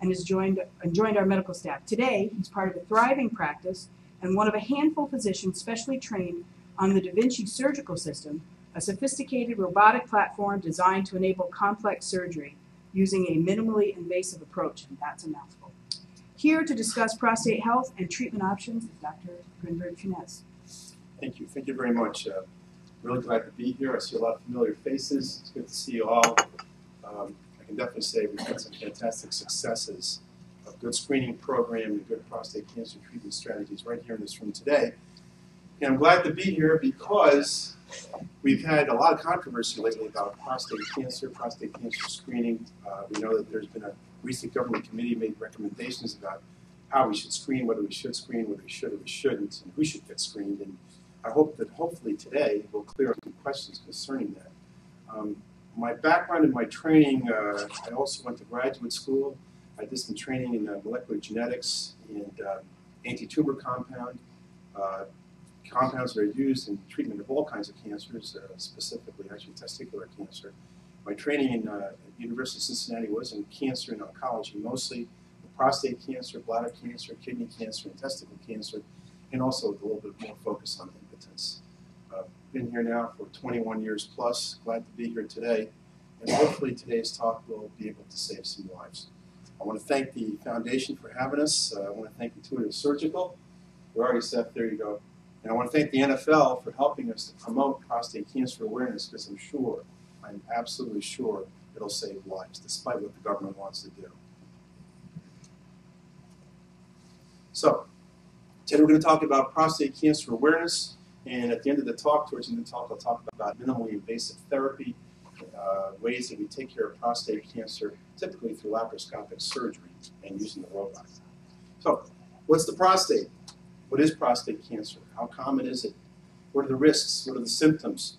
and has joined our medical staff. Today, he's part of a thriving practice and one of a handful of physicians specially trained on the Da Vinci Surgical System, a sophisticated robotic platform designed to enable complex surgery using a minimally invasive approach, and that's a mouthful. Here to discuss prostate health and treatment options is Dr. Grinberg-Funes. Thank you. Thank you very much. Really glad to be here. I see a lot of familiar faces. It's good to see you all. I can definitely say we've had some fantastic successes of good screening program and good prostate cancer treatment strategies right here in this room today. And I'm glad to be here because we've had a lot of controversy lately about prostate cancer screening. We know that there's been a recent government committee made recommendations about how we should screen, whether we should screen, whether we should or we shouldn't, and who should get screened. And I hope that hopefully today we'll clear up some questions concerning that. My background and my training, I also went to graduate school. I did some training in molecular genetics and anti-tumor compounds that are used in treatment of all kinds of cancers, specifically actually testicular cancer. My training in at University of Cincinnati was in cancer and oncology, mostly prostate cancer, bladder cancer, kidney cancer, and testicle cancer, and also with a little bit more focus on impotence. Been here now for 21 years plus, glad to be here today, and hopefully today's talk will be able to save some lives. I want to thank the foundation for having us. I want to thank Intuitive Surgical. We're already set, there you go. And I want to thank the NFL for helping us to promote prostate cancer awareness, because I'm absolutely sure it'll save lives, despite what the government wants to do. So, today we're going to talk about prostate cancer awareness, and at the end of the talk, towards the end of the talk, I'll talk about minimally invasive therapy, ways that we take care of prostate cancer, typically through laparoscopic surgery and using the robot. So, what's the prostate? What is prostate cancer? How common is it? What are the risks? What are the symptoms?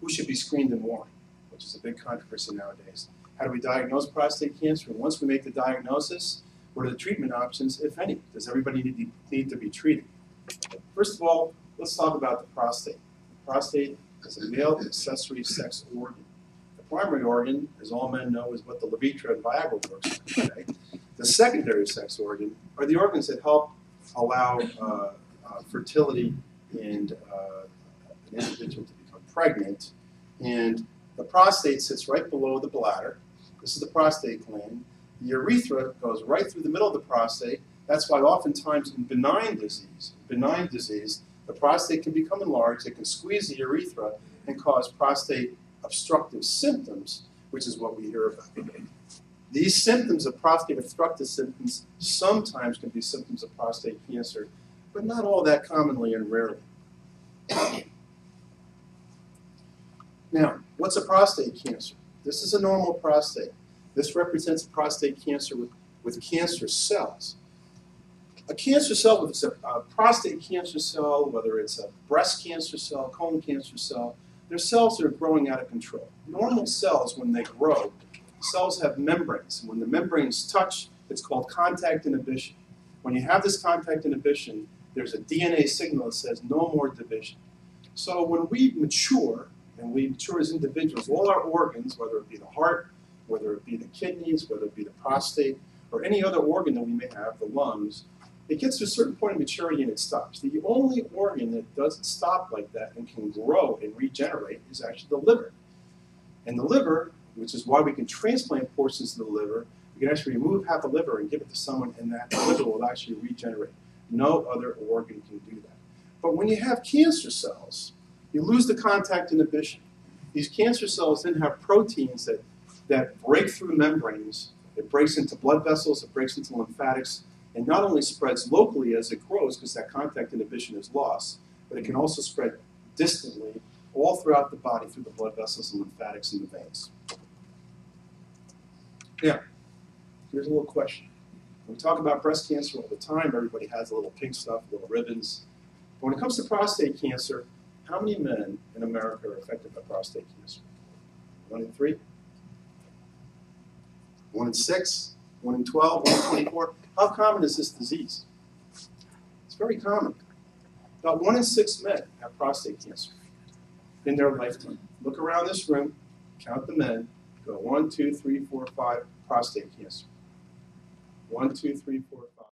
Who should be screened and why? Which is a big controversy nowadays. How do we diagnose prostate cancer? And once we make the diagnosis, what are the treatment options, if any? Does everybody need to be treated? First of all, let's talk about the prostate. The prostate is a male accessory sex organ. The primary organ, as all men know, is what the Levitra and Viagra works today. The secondary sex organ are the organs that help allow fertility and an individual to become pregnant. And the prostate sits right below the bladder. This is the prostate gland. The urethra goes right through the middle of the prostate. That's why oftentimes in benign disease, the prostate can become enlarged. It can squeeze the urethra and cause prostate obstructive symptoms, which is what we hear about. These symptoms of prostate obstructive symptoms sometimes can be symptoms of prostate cancer, but not all that commonly and rarely. Now, what's a prostate cancer? This is a normal prostate. This represents a prostate cancer with cancer cells. A cancer cell, whether it's a prostate cancer cell, whether it's a breast cancer cell, colon cancer cell, they're cells that are growing out of control. Normal cells, when they grow, cells have membranes. When the membranes touch, it's called contact inhibition. When you have this contact inhibition, there's a DNA signal that says no more division. So when we mature, and we mature as individuals, all our organs, whether it be the heart, whether it be the kidneys, whether it be the prostate, or any other organ that we may have, the lungs, it gets to a certain point of maturity and it stops. The only organ that doesn't stop like that and can grow and regenerate is actually the liver. And the liver, which is why we can transplant portions of the liver, we can actually remove half the liver and give it to someone, and that liver will actually regenerate. No other organ can do that. But when you have cancer cells, you lose the contact inhibition. These cancer cells then have proteins that break through membranes. It breaks into blood vessels, it breaks into lymphatics, and not only spreads locally as it grows because that contact inhibition is lost, but it can also spread distantly all throughout the body through the blood vessels and lymphatics and the veins. Now, here's a little question. When we talk about breast cancer all the time, everybody has a little pink stuff, little ribbons. But when it comes to prostate cancer, how many men in America are affected by prostate cancer? 1 in 3? 1 in 6? 1 in 12? 1 in 24? How common is this disease? It's very common. About 1 in 6 men have prostate cancer in their lifetime. Look around this room, count the men, go 1, 2, 3, 4, 5, prostate cancer. 1, 2, 3, 4, 5.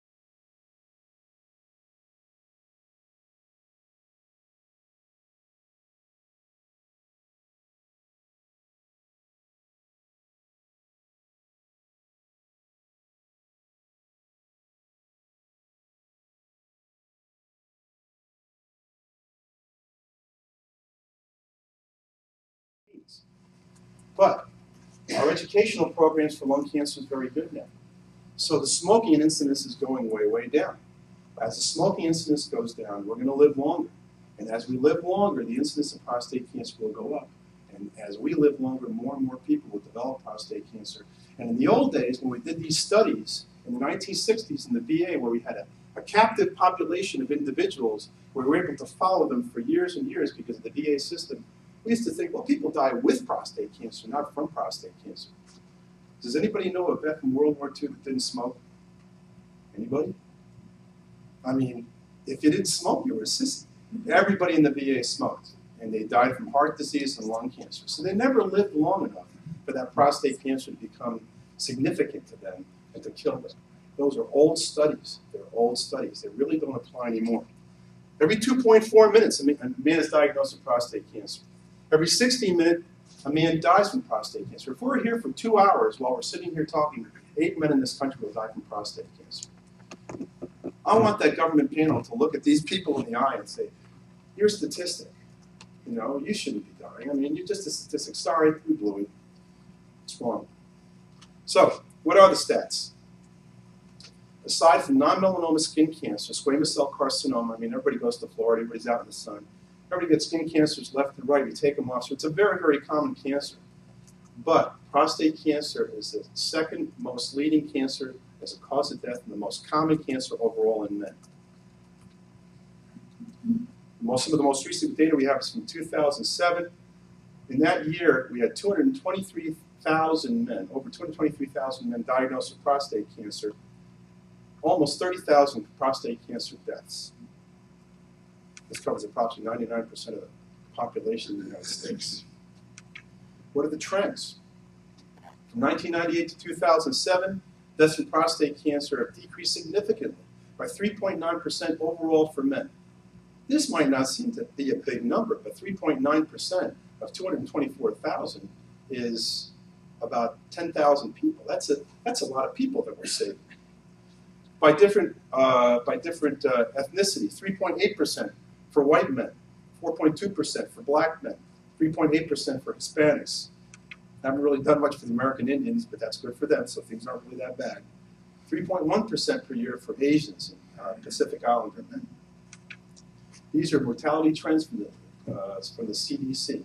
But our educational programs for lung cancer is very good now. So the smoking incidence is going way, way down. As the smoking incidence goes down, we're going to live longer. And as we live longer, the incidence of prostate cancer will go up. And as we live longer, more and more people will develop prostate cancer. And in the old days, when we did these studies in the 1960s in the VA, where we had a captive population of individuals, where we were able to follow them for years and years because of the VA system, we used to think, well, people die with prostate cancer, not from prostate cancer. Does anybody know a vet from World War II that didn't smoke? Anybody? I mean, if you didn't smoke, you were a sissy. Everybody in the VA smoked, and they died from heart disease and lung cancer. So they never lived long enough for that prostate cancer to become significant to them and to kill them. Those are old studies. They're old studies. They really don't apply anymore. Every 2.4 minutes, a man is diagnosed with prostate cancer. Every 60 minutes, a man dies from prostate cancer. If we're here for 2 hours while we're sitting here talking, 8 men in this country will die from prostate cancer. I want that government panel to look at these people in the eye and say, you're a statistic. You know, you shouldn't be dying. I mean, you're just a statistic. Sorry, we blew it. It's wrong. So, what are the stats? Aside from non-melanoma skin cancer, squamous cell carcinoma, I mean, everybody goes to Florida, everybody's out in the sun. Everybody gets skin cancers left and right. We take them off. So it's a very, very common cancer. But prostate cancer is the second most leading cancer as a cause of death and the most common cancer overall in men. Some of the most recent data we have is from 2007. In that year, we had 223,000 men, over 223,000 men diagnosed with prostate cancer, almost 30,000 prostate cancer deaths. This covers approximately 99% of the population in the United States. What are the trends? From 1998 to 2007, deaths from prostate cancer have decreased significantly by 3.9% overall for men. This might not seem to be a big number, but 3.9% of 224,000 is about 10,000 people. That's a lot of people that we're saving. By different ethnicities, 3.8%. for white men, 4.2% for black men, 3.8% for Hispanics. I haven't really done much for the American Indians, but that's good for them, so things aren't really that bad. 3.1% per year for Asians and Pacific Islander men. These are mortality trends from the CDC.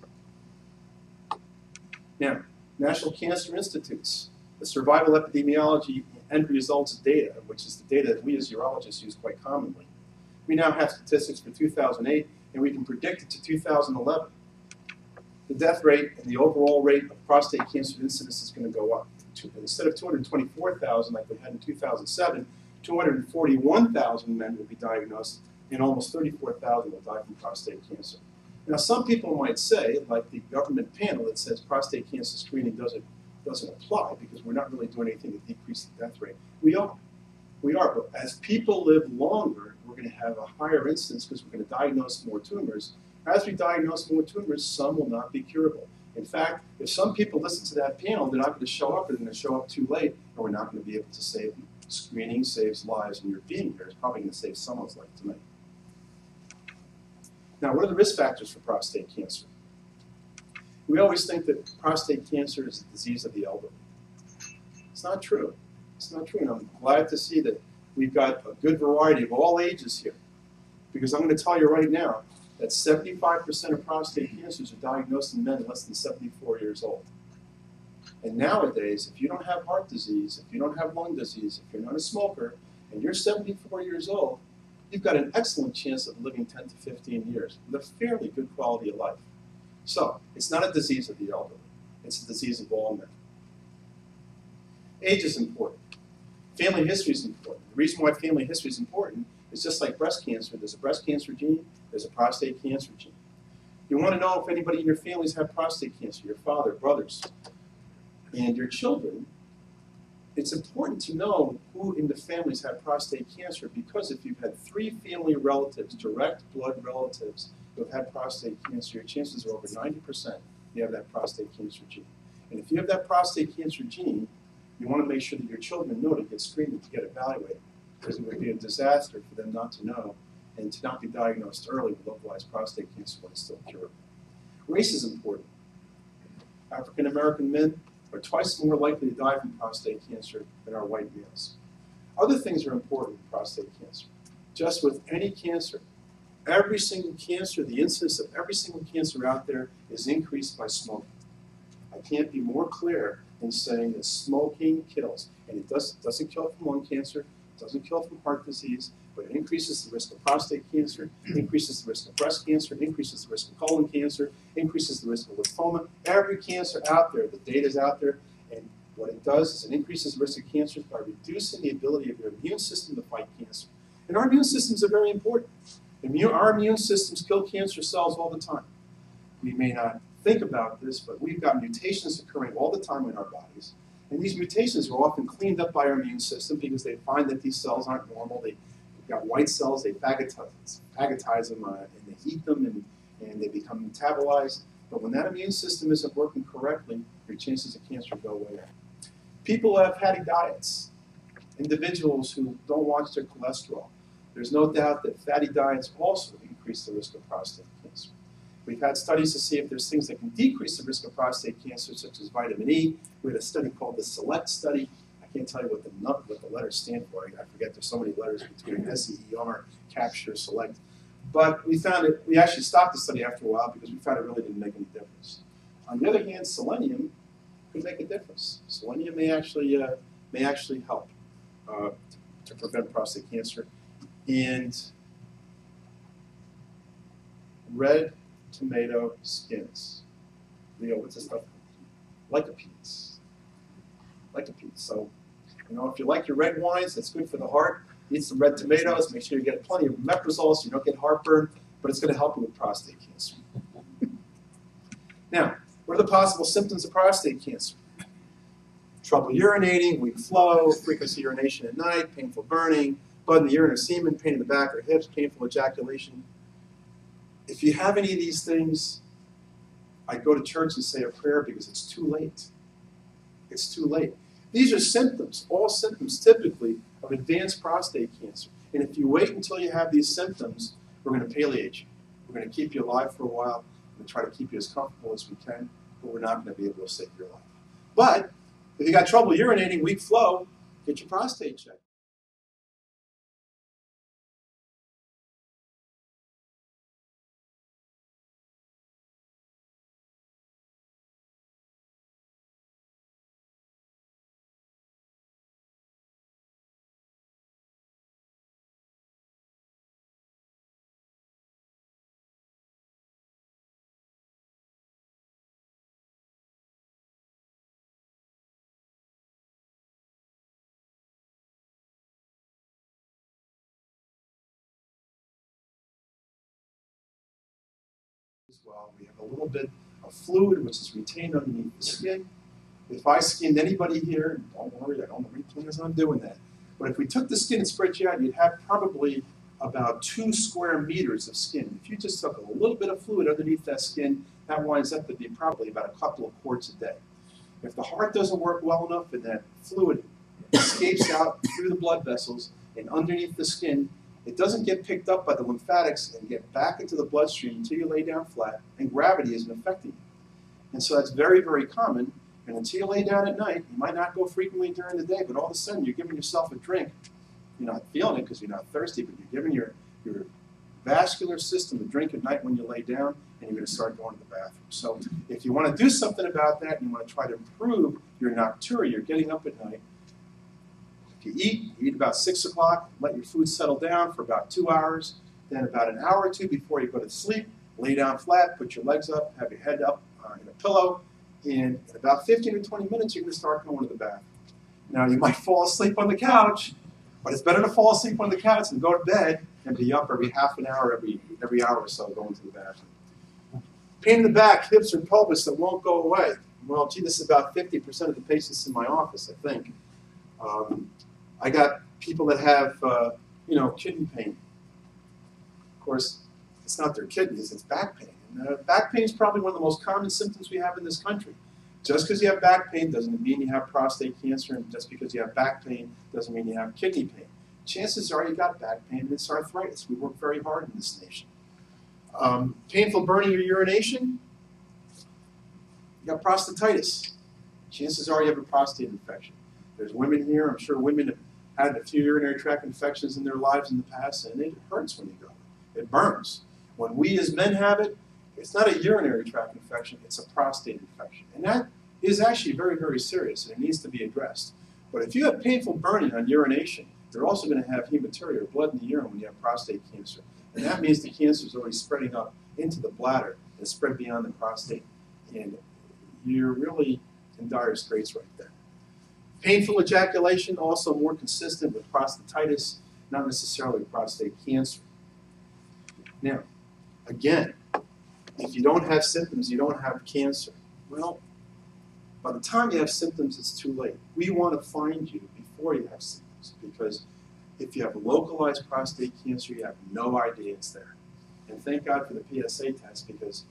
Now, National Cancer Institute's, the survival epidemiology end results data, which is the data that we as urologists use quite commonly. We now have statistics for 2008, and we can predict it to 2011. The death rate and the overall rate of prostate cancer incidence is going to go up. Instead of 224,000 like we had in 2007, 241,000 men will be diagnosed, and almost 34,000 will die from prostate cancer. Now, some people might say, like the government panel that says prostate cancer screening doesn't apply because we're not really doing anything to decrease the death rate. We are. We are, but as people live longer, we're going to have a higher incidence because we're going to diagnose more tumors. As we diagnose more tumors, some will not be curable. In fact, if some people listen to that panel, they're not going to show up, or they're going to show up too late, or we're not going to be able to save them. Screening saves lives, and your being here is probably going to save someone's life tonight. Now, what are the risk factors for prostate cancer? We always think that prostate cancer is a disease of the elderly. It's not true. It's not true, and I'm glad to see that we've got a good variety of all ages here, because I'm going to tell you right now that 75% of prostate cancers are diagnosed in men less than 74 years old. And nowadays, if you don't have heart disease, if you don't have lung disease, if you're not a smoker, and you're 74 years old, you've got an excellent chance of living 10 to 15 years with a fairly good quality of life. So it's not a disease of the elderly. It's a disease of all men. Age is important. Family history is important. The reason why family history is important is just like breast cancer. There's a breast cancer gene. There's a prostate cancer gene. You want to know if anybody in your families have prostate cancer, your father, brothers, and your children it's important to know who in the families have prostate cancer, because if you've had 3 family relatives, direct blood relatives, who have had prostate cancer, your chances are over 90% you have that prostate cancer gene. And if you have that prostate cancer gene, you want to make sure that your children know to get screened and to get evaluated, because it would be a disaster for them not to know and to not be diagnosed early with localized prostate cancer when it's still curable. Race is important. African-American men are twice more likely to die from prostate cancer than are white males. Other things are important in prostate cancer. Just with any cancer, every single cancer, the incidence of every single cancer out there is increased by smoking. I can't be more clear in saying that smoking kills. And it doesn't kill from lung cancer, doesn't kill from heart disease, but it increases the risk of prostate cancer, increases the risk of breast cancer, increases the risk of colon cancer, increases the risk of lymphoma. Every cancer out there, the data is out there, and what it does is it increases the risk of cancer by reducing the ability of your immune system to fight cancer. And our immune systems are very important. Our immune systems kill cancer cells all the time. We may not think about this, but we've got mutations occurring all the time in our bodies. And these mutations are often cleaned up by our immune system because they find that these cells aren't normal. They've got white cells, they phagotize them and they eat them and they become metabolized. But when that immune system isn't working correctly, your chances of cancer go away. People have had diets, individuals who don't watch their cholesterol. There's no doubt that fatty diets also increase the risk of prostate cancer. We've had studies to see if there's things that can decrease the risk of prostate cancer, such as vitamin E. We had a study called the SELECT study. I can't tell you what the letters stand for. I forget, there's so many letters between SEER, CAPTURE, SELECT. But we found it, we actually stopped the study after a while because we found it really didn't make any difference. On the other hand, selenium could make a difference. Selenium may actually help to prevent prostate cancer. And red tomato skins. Leo, what's this stuff? Lycopenes. Lycopenes. So, you know, if you like your red wines, that's good for the heart. Eat some red tomatoes. Make sure you get plenty of omeprazole so you don't get heartburn, but it's going to help you with prostate cancer. Now, what are the possible symptoms of prostate cancer? Trouble urinating, weak flow, frequency urination at night, painful burning, blood in the urine or semen, pain in the back or hips, painful ejaculation. If you have any of these things, I go to church and say a prayer because it's too late. It's too late. These are symptoms, all symptoms typically of advanced prostate cancer. And if you wait until you have these symptoms, we're going to palliate you. We're going to keep you alive for a while and try to keep you as comfortable as we can, but we're not going to be able to save your life. But if you got trouble urinating, weak flow, get your prostate checked. Well, we have a little bit of fluid which is retained underneath the skin. If I skinned anybody here, don't worry, I don't have any plans on doing that. But if we took the skin and spread you out, you'd have probably about 2 square meters of skin. If you just took a little bit of fluid underneath that skin, that winds up to be probably about a couple of quarts a day. If the heart doesn't work well enough and that fluid escapes out through the blood vessels and underneath the skin, it doesn't get picked up by the lymphatics and get back into the bloodstream until you lay down flat, and gravity isn't affecting you. And so that's very, very common. And until you lay down at night, you might not go frequently during the day, but all of a sudden you're giving yourself a drink. You're not feeling it because you're not thirsty, but you're giving your vascular system a drink at night when you lay down, and you're going to start going to the bathroom. So if you want to do something about that and you want to try to improve your nocturia, you're getting up at night. If you eat about 6 o'clock, let your food settle down for about 2 hours, then about an hour or two before you go to sleep, lay down flat, put your legs up, have your head up in a pillow, and in about 15 or 20 minutes, you're going to start going to the bathroom. Now, you might fall asleep on the couch, but it's better to fall asleep on the couch than go to bed and be up every half an hour, every hour or so going to the bathroom. Pain in the back, hips, or pelvis that won't go away. Well, gee, this is about 50% of the patients in my office, I think. I got people that have, kidney pain. Of course, it's not their kidneys, it's back pain. And, back pain is probably one of the most common symptoms we have in this country. Just because you have back pain doesn't mean you have prostate cancer, and just because you have back pain doesn't mean you have kidney pain. Chances are you got back pain and it's arthritis. We work very hard in this nation. Painful burning or urination, you got prostatitis. Chances are you have a prostate infection. There's women here, I'm sure women have had a few urinary tract infections in their lives in the past, and it hurts when you go. It burns. When we as men have it, it's not a urinary tract infection, it's a prostate infection. And that is actually very, very serious, and it needs to be addressed. But if you have painful burning on urination, they're also going to have hematuria or blood in the urine when you have prostate cancer. And that means the cancer is already spreading up into the bladder and spread beyond the prostate. And you're really in dire straits right there. Painful ejaculation, also more consistent with prostatitis, not necessarily prostate cancer. Now, again, if you don't have symptoms, you don't have cancer. Well, by the time you have symptoms, it's too late. We want to find you before you have symptoms. Because if you have localized prostate cancer, you have no idea it's there. And thank God for the PSA test, because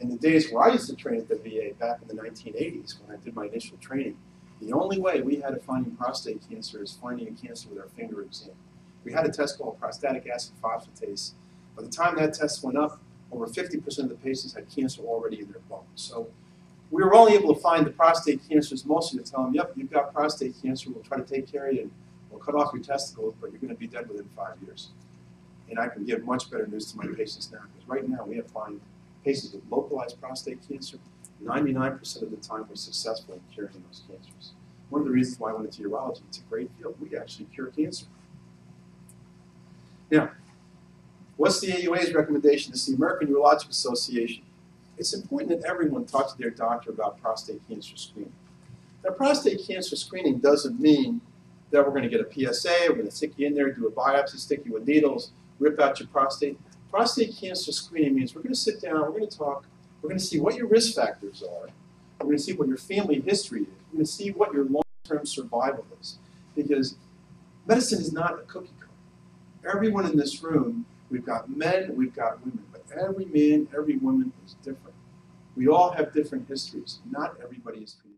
in the days where I used to train at the VA back in the 1980s when I did my initial training, the only way we had of finding prostate cancer is finding a cancer with our finger exam. We had a test called prostatic acid phosphatase. By the time that test went up, over 50% of the patients had cancer already in their bones. So we were only able to find the prostate cancers mostly to tell them, yep, you've got prostate cancer, we'll try to take care of you. We'll cut off your testicles, but you're going to be dead within 5 years. And I can give much better news to my patients now, because right now we have found patients with localized prostate cancer. 99% of the time we're successful in curing those cancers. One of the reasons why I went into urology, it's a great field. We actually cure cancer. Now, what's the AUA's recommendation? It's the American Urological Association. It's important that everyone talk to their doctor about prostate cancer screening. Now, prostate cancer screening doesn't mean that we're going to get a PSA, we're going to stick you in there, do a biopsy, stick you with needles, rip out your prostate. Prostate cancer screening means we're going to sit down, we're going to talk, we're going to see what your risk factors are, we're going to see what your family history is, we're going to see what your long-term survival is. Because medicine is not a cookie cutter. Everyone in this room, we've got men, we've got women, but every man, every woman is different. We all have different histories. Not everybody is treated.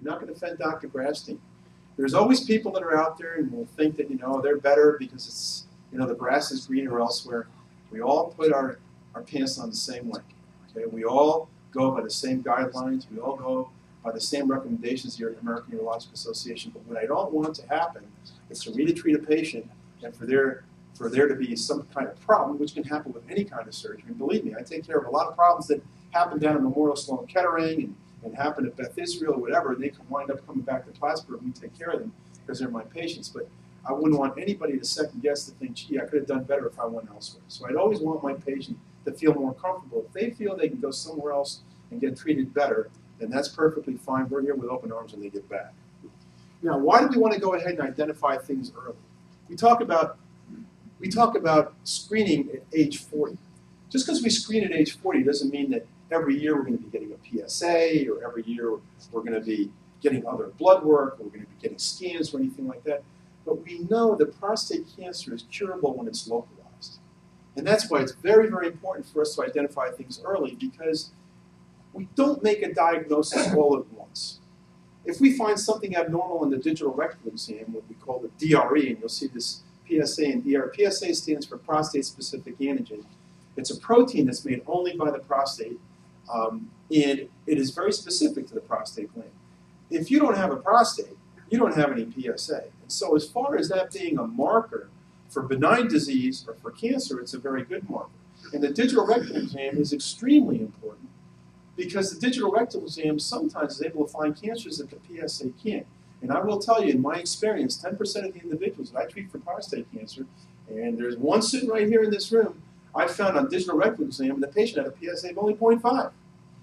You're not going to offend Dr. Grafstein. There's always people that are out there and will think that, they're better because it's, the grass is greener elsewhere. We all put our pants on the same way. Okay? We all go by the same guidelines. We all go by the same recommendations here at the American Urological Association. But what I don't want to happen is for me to treat a patient and for there to be some kind of problem, which can happen with any kind of surgery. And believe me, I take care of a lot of problems that happen down at Memorial Sloan Kettering and happen at Beth Israel or whatever, and they can wind up coming back to Plattsburgh and we take care of them because they're my patients. But I wouldn't want anybody to second guess to think, gee, I could have done better if I went elsewhere. So I'd always want my patient to feel more comfortable. If they feel they can go somewhere else and get treated better, then that's perfectly fine. We're here with open arms when they get back. Now, why do we want to go ahead and identify things early? We talk about screening at age 40. Just because we screen at age 40 doesn't mean that every year we're going to be getting a PSA, or every year we're going to be getting other blood work, or we're going to be getting scans or anything like that. But we know that prostate cancer is curable when it's localized. And that's why it's very, very important for us to identify things early, because we don't make a diagnosis all at once. If we find something abnormal in the digital rectal exam, what we call the DRE, and you'll see this PSA and DRE. PSA stands for prostate-specific antigen. It's a protein that's made only by the prostate, and it is very specific to the prostate gland. If you don't have a prostate, you don't have any PSA. And so as far as that being a marker for benign disease or for cancer, it's a very good marker. And the digital rectal exam is extremely important, because the digital rectal exam sometimes is able to find cancers that the PSA can't. And I will tell you, in my experience, 10% of the individuals that I treat for prostate cancer, and there's one sitting right here in this room, I found on digital rectal exam, and the patient had a PSA of only 0.5.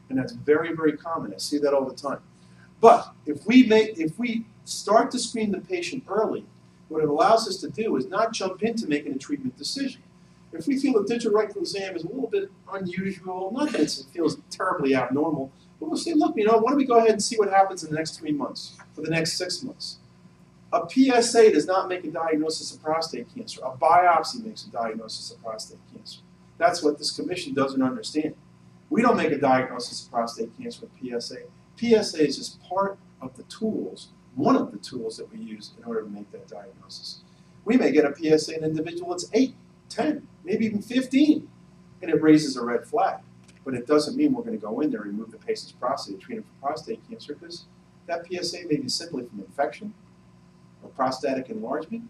And that's very, very common. I see that all the time. But if we start to screen the patient early, what it allows us to do is not jump into making a treatment decision. If we feel a digital rectal exam is a little bit unusual, not that it feels terribly abnormal, but we'll say, look, you know, why don't we go ahead and see what happens in the next 3 months, for the next 6 months. A PSA does not make a diagnosis of prostate cancer. A biopsy makes a diagnosis of prostate cancer. That's what this commission doesn't understand. We don't make a diagnosis of prostate cancer with PSA. PSA is just part of the tools, one of the tools that we use in order to make that diagnosis. We may get a PSA in an individual that's 8, 10, maybe even 15, and it raises a red flag. But it doesn't mean we're going to go in there and remove the patient's prostate, treat him for prostate cancer, because that PSA may be simply from infection or prostatic enlargement,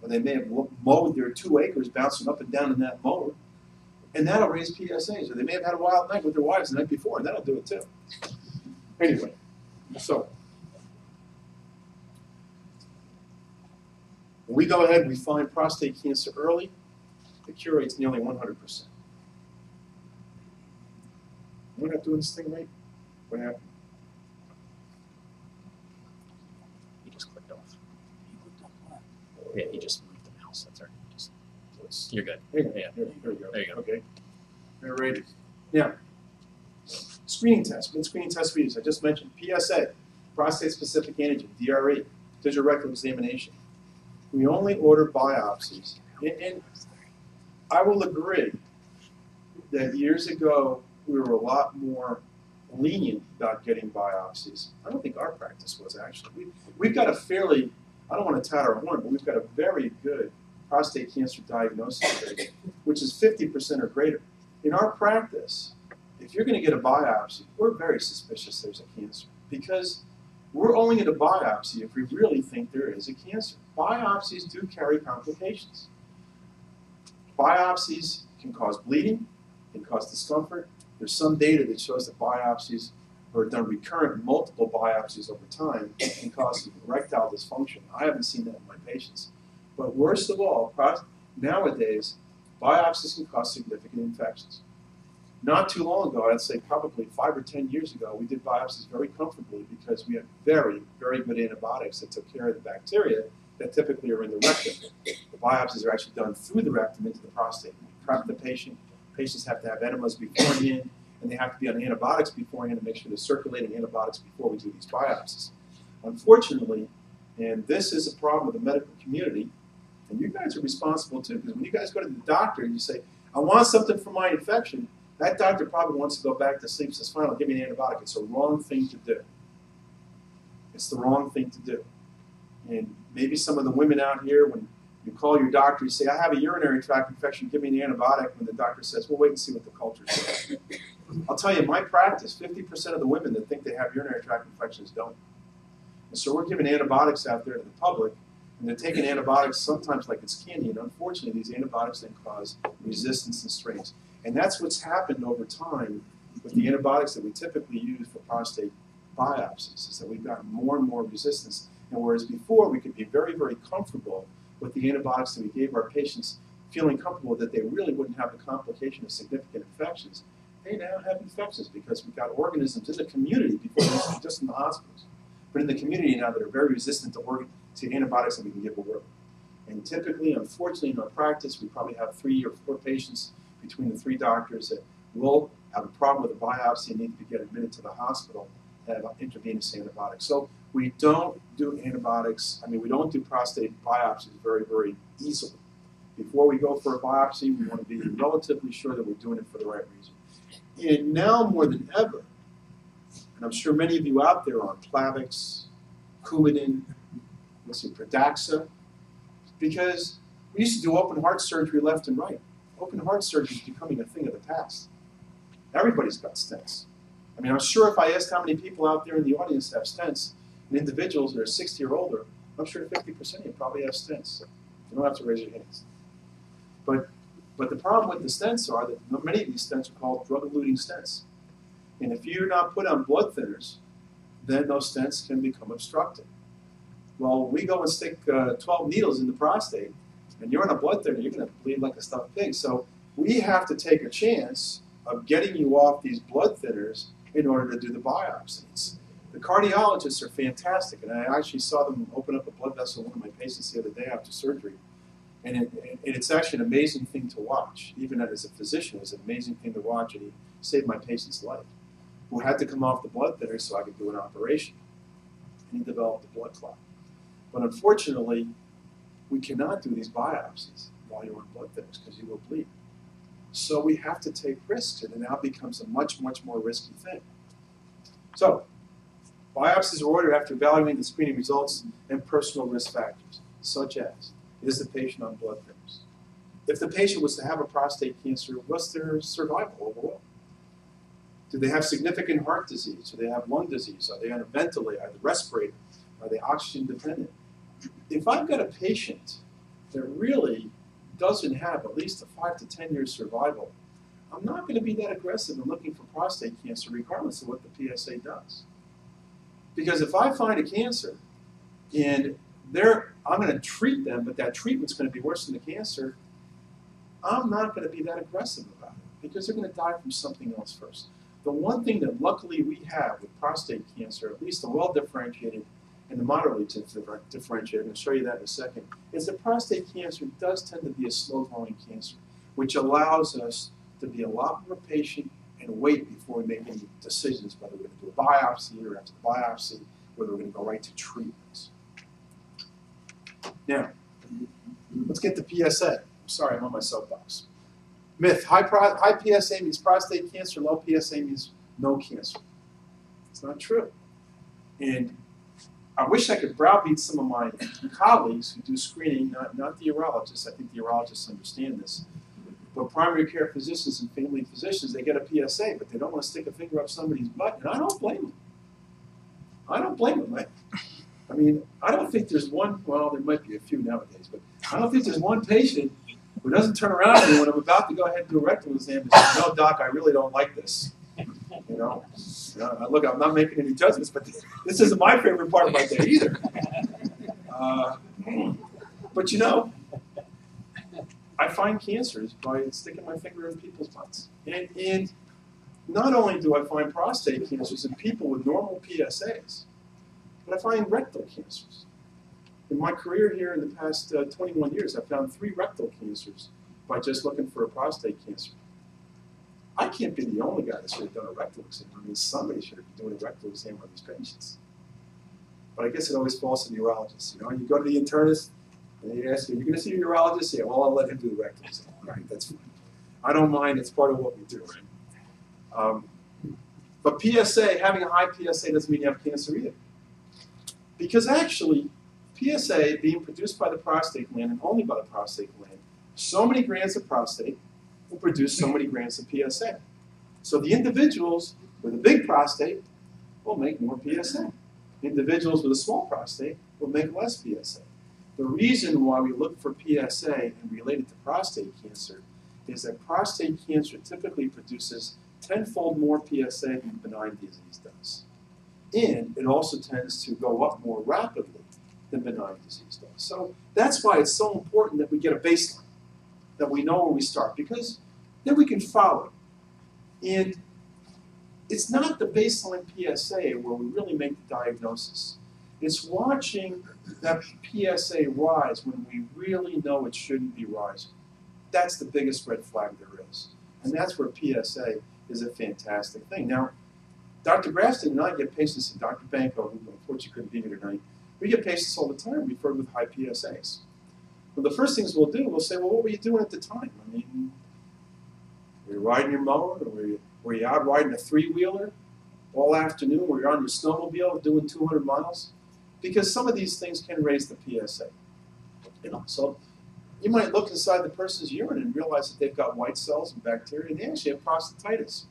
or they may have mowed their 2 acres bouncing up and down in that mower, and that'll raise PSAs. Or they may have had a wild night with their wives the night before, and that'll do it too. Anyway, so when we go ahead and we find prostate cancer early, the cure rate's nearly 100%. We're not doing this thing right? What happened? He just clicked off. He clicked off what? Yeah, he just moved the mouse. That's all right. Just, you're good. There you go. Yeah. There you go. There you go. Okay. All right. Now, screening tests. What screening tests we use? I just mentioned PSA, prostate-specific antigen, DRE, digital rectal examination. We only order biopsies. And I will agree that years ago, we were a lot more lenient about getting biopsies. I don't think our practice was, actually. We've got a fairly, I don't want to tout our horn, but we've got a very good prostate cancer diagnosis rate, which is 50% or greater. In our practice, if you're going to get a biopsy, we're very suspicious there's a cancer, because we're only at a biopsy if we really think there is a cancer. Biopsies do carry complications. Biopsies can cause bleeding, can cause discomfort. There's some data that shows that biopsies, or done recurrent multiple biopsies over time, can cause erectile dysfunction. I haven't seen that in my patients. But worst of all, nowadays, biopsies can cause significant infections. Not too long ago, I'd say probably 5 or 10 years ago, we did biopsies very comfortably because we had very, very good antibiotics that took care of the bacteria that typically are in the rectum. The biopsies are actually done through the rectum into the prostate. We prep the patient. Patients have to have enemas beforehand, and they have to be on antibiotics beforehand to make sure they're circulating antibiotics before we do these biopsies. Unfortunately, and this is a problem with the medical community, and you guys are responsible too, because when you guys go to the doctor and you say, I want something for my infection, that doctor probably wants to go back to sleep, says, fine, I'll give you an antibiotic. It's the wrong thing to do. It's the wrong thing to do. And maybe some of the women out here, when you call your doctor, you say, I have a urinary tract infection, give me an antibiotic, when the doctor says, well, wait and see what the culture says. I'll tell you, in my practice, 50% of the women that think they have urinary tract infections don't. And so we're giving antibiotics out there to the public, and they're taking antibiotics sometimes like it's candy, and unfortunately, these antibiotics then cause resistance and strains. And that's what's happened over time with the antibiotics that we typically use for prostate biopsies, is that we've gotten more and more resistance. And whereas before, we could be very, very comfortable with the antibiotics that we gave our patients, feeling comfortable that they really wouldn't have the complication of significant infections. They now have infections because we've got organisms in the community before they were just in the hospitals. But in the community now that are very resistant to antibiotics that we can give away. And typically, unfortunately, in our practice, we probably have 3 or 4 patients between the 3 doctors that will have a problem with a biopsy and need to get admitted to the hospital, have intravenous antibiotics. So we don't do antibiotics, I mean, we don't do prostate biopsies very, very easily. Before we go for a biopsy, we want to be relatively sure that we're doing it for the right reason. And now more than ever, and I'm sure many of you out there are on Plavix, Coumadin, Pradaxa, because we used to do open heart surgery left and right. Open heart surgery is becoming a thing of the past. Everybody's got stents. I mean, I'm sure if I asked how many people out there in the audience have stents, and individuals that are 60 or older, I'm sure 50% of you probably have stents. You don't have to raise your hands. But the problem with the stents are that many of these stents are called drug-eluting stents. And if you're not put on blood thinners, then those stents can become obstructed. Well, when we go and stick 12 needles in the prostate, and you're on a blood thinner, you're going to bleed like a stuffed pig. So we have to take a chance of getting you off these blood thinners in order to do the biopsies. The cardiologists are fantastic, and I actually saw them open up a blood vessel in one of my patients the other day after surgery. And it's actually an amazing thing to watch. Even as a physician, it's an amazing thing to watch, and he saved my patient's life, who had to come off the blood thinner so I could do an operation. And he developed a blood clot. But unfortunately, we cannot do these biopsies while you're on blood thinners because you will bleed. So we have to take risks, and it now becomes a much, much more risky thing. So biopsies are ordered after evaluating the screening results and personal risk factors, such as, is the patient on blood thinners? If the patient was to have a prostate cancer, what's their survival overall? Do they have significant heart disease? Do they have lung disease? Are they on a ventilator? Are they respirator? Are they oxygen dependent? If I've got a patient that really doesn't have at least a 5 to 10 year survival, I'm not going to be that aggressive in looking for prostate cancer regardless of what the PSA does. Because if I find a cancer and I'm going to treat them, but that treatment's going to be worse than the cancer, I'm not going to be that aggressive about it because they're going to die from something else first. The one thing that luckily we have with prostate cancer, at least the well-differentiated and the moderately differentiated, and I'll show you that in a second, is that prostate cancer does tend to be a slow-growing cancer, which allows us to be a lot more patient and wait before we make any decisions whether we're going to do a biopsy or after the biopsy, whether we're going to go right to treatments. Now, let's get to PSA. I'm sorry, I'm on my soapbox. Myth, high PSA means prostate cancer, low PSA means no cancer. It's not true. And I wish I could browbeat some of my colleagues who do screening, not the urologists. I think the urologists understand this. But primary care physicians and family physicians, they get a PSA, but they don't want to stick a finger up somebody's butt, and I don't blame them. I don't blame them. I mean, I don't think there's one, well, there might be a few nowadays, but I don't think there's one patient who doesn't turn around to me when I'm about to go ahead and do a rectal exam and say, no, doc, I really don't like this. You know, look, I'm not making any judgments, but this isn't my favorite part of my day either. But you know, I find cancers by sticking my finger in people's butts. And not only do I find prostate cancers in people with normal PSAs, but I find rectal cancers. In my career here in the past 21 years, I've found 3 rectal cancers by just looking for a prostate cancer. I can't be the only guy that should have done a rectal exam. I mean, somebody should have been doing a rectal exam on these patients. But I guess it always falls to the urologist. You know, you go to the internist, and they ask you, are you going to see a urologist? Yeah, well, I'll let him do the rectal exam. All right, that's fine. I don't mind. It's part of what we do. But PSA, having a high PSA doesn't mean you have cancer either. Because actually, PSA being produced by the prostate gland and only by the prostate gland, so many grams of prostate will produce so many grams of PSA. So the individuals with a big prostate will make more PSA. Individuals with a small prostate will make less PSA. The reason why we look for PSA and relate it to prostate cancer is that prostate cancer typically produces 10-fold more PSA than benign disease does. And it also tends to go up more rapidly than benign disease does. So that's why it's so important that we get a baseline, that we know where we start, because then we can follow it. And it's not the baseline PSA where we really make the diagnosis. It's watching that PSA rise when we really know it shouldn't be rising. That's the biggest red flag there is. And that's where PSA is a fantastic thing. Now, Dr. Grafton and I get patients, and Dr. Banco, who unfortunately couldn't be here tonight, we get patients all the time referred with high PSAs. Well, the first things we'll do, we'll say, well, what were you doing at the time? I mean, were you riding your mower, or were you out riding a three-wheeler all afternoon? Were you on your snowmobile doing 200 miles? Because some of these things can raise the PSA. You know, so you might look inside the person's urine and realize that they've got white cells and bacteria, and they actually have prostatitis.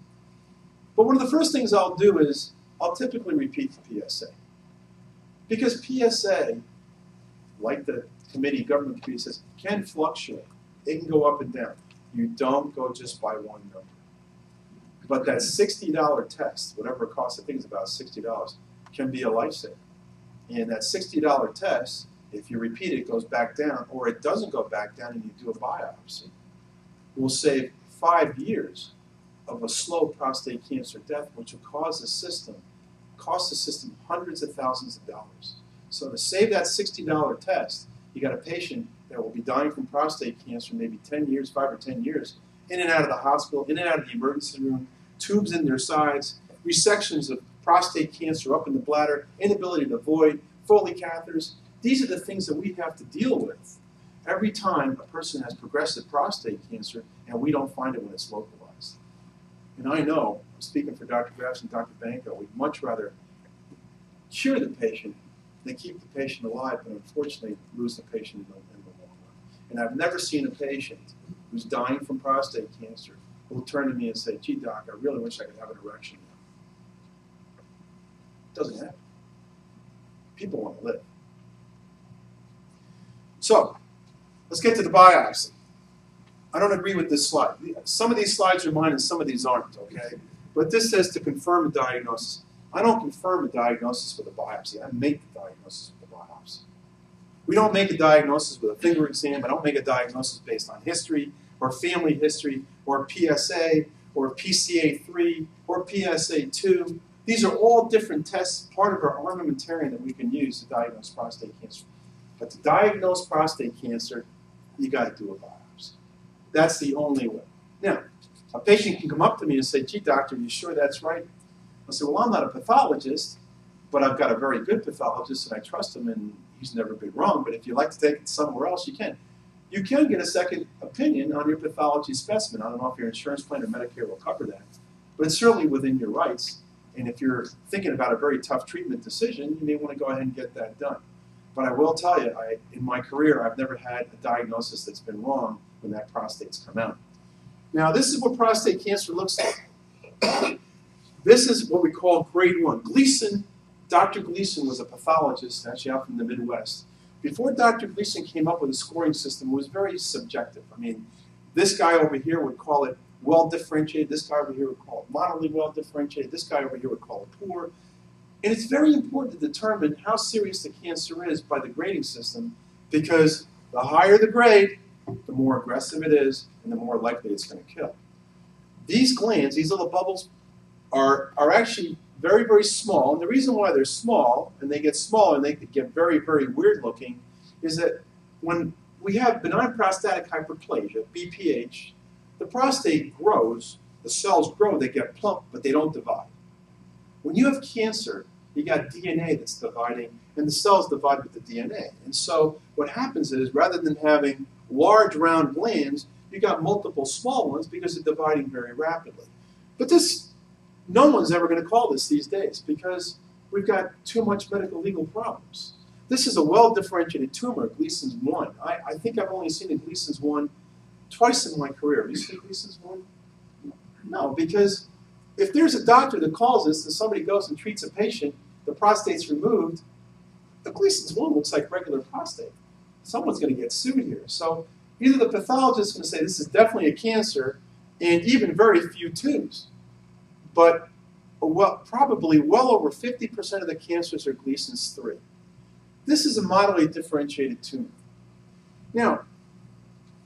But one of the first things I'll do is I'll typically repeat the PSA. Because PSA, like the committee, government committee says, can fluctuate. It can go up and down. You don't go just by one number. But that $60 test, whatever it costs, I think it's about $60, can be a lifesaver. And that $60 test, if you repeat it, it goes back down, or it doesn't go back down and you do a biopsy, will save 5 years of a slow prostate cancer death, which will cause the system, cost the system hundreds of thousands of dollars. So to save that $60 test, you got a patient that will be dying from prostate cancer maybe 10 years, 5 or 10 years, in and out of the hospital, in and out of the emergency room, tubes in their sides, resections of prostate cancer up in the bladder, inability to void, Foley catheters. These are the things that we have to deal with every time a person has progressive prostate cancer and we don't find it when it's localized. And I know, speaking for Dr. Grafton and Dr. Banco, we'd much rather cure the patient than keep the patient alive, but unfortunately lose the patient in the long run. And I've never seen a patient who's dying from prostate cancer who'll turn to me and say, gee, doc, I really wish I could have an erection now. Doesn't happen. People want to live. So, let's get to the biopsy. I don't agree with this slide. Some of these slides are mine and some of these aren't, okay? But this says to confirm a diagnosis. I don't confirm a diagnosis with a biopsy. I make the diagnosis with a biopsy. We don't make a diagnosis with a finger exam. I don't make a diagnosis based on history or family history or PSA or PCA3 or PSA2. These are all different tests, part of our armamentarium that we can use to diagnose prostate cancer. But to diagnose prostate cancer, you got to do a biopsy. That's the only way. Now, a patient can come up to me and say, gee, doctor, are you sure that's right? I'll say, well, I'm not a pathologist, but I've got a very good pathologist, and I trust him, and he's never been wrong. But if you'd like to take it somewhere else, you can. You can get a second opinion on your pathology specimen. I don't know if your insurance plan or Medicare will cover that, but it's certainly within your rights. And if you're thinking about a very tough treatment decision, you may want to go ahead and get that done. But I will tell you, in my career, I've never had a diagnosis that's been wrong when that prostate's come out. Now, this is what prostate cancer looks like. This is what we call grade one. Gleason, Dr. Gleason was a pathologist, actually out from the Midwest. Before Dr. Gleason came up with a scoring system, it was very subjective. I mean, this guy over here would call it well-differentiated, this guy over here would call it moderately well-differentiated, this guy over here would call it poor. And it's very important to determine how serious the cancer is by the grading system, because the higher the grade, the more aggressive it is, and the more likely it's going to kill. These glands, these little bubbles, are actually very, very small. And the reason why they're small, and they get smaller, and they get very, very weird looking, is that when we have benign prostatic hyperplasia, BPH, the prostate grows, the cells grow, they get plump, but they don't divide. When you have cancer, you got DNA that's dividing, and the cells divide with the DNA. And so what happens is, rather than having large round glands, you got multiple small ones because they're dividing very rapidly. But this, no one's ever going to call this these days because we've got too much medical legal problems. This is a well-differentiated tumor, Gleason's 1. I think I've only seen a Gleason's 1 twice in my career. Have you seen Gleason's 1? No, because if there's a doctor that calls us and somebody goes and treats a patient, the prostate's removed, the Gleason's 1 looks like regular prostate. Someone's going to get sued here. So either the pathologist is going to say this is definitely a cancer and even very few tubes. But well, probably well over 50% of the cancers are Gleason's 3. This is a moderately differentiated tumor. Now,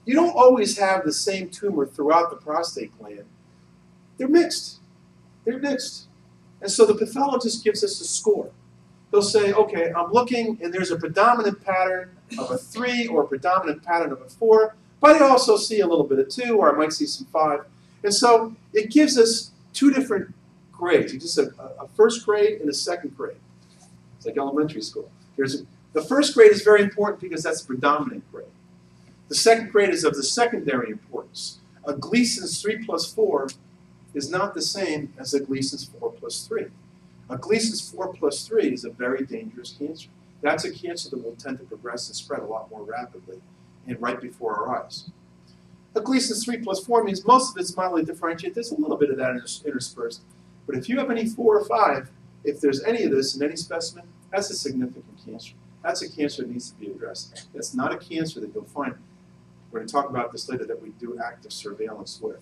you don't always have the same tumor throughout the prostate gland. They're mixed. They're mixed. And so the pathologist gives us a score. They'll say, okay, I'm looking, and there's a predominant pattern of a 3 or a predominant pattern of a 4, but I also see a little bit of 2, or I might see some 5. And so it gives us two different grades. You just have a first grade and a second grade. It's like elementary school. The first grade is very important because that's the predominant grade. The second grade is of the secondary importance. A Gleason's 3+4 is not the same as a Gleason's 4+3. A Gleason's 4+3 is a very dangerous cancer. That's a cancer that will tend to progress and spread a lot more rapidly and right before our eyes. A Gleason's 3+4 means most of it's mildly differentiated. There's a little bit of that interspersed. But if you have any 4 or 5, if there's any of this in any specimen, that's a significant cancer. That's a cancer that needs to be addressed. That's not a cancer that you'll find. We're going to talk about this later, that we do active surveillance with.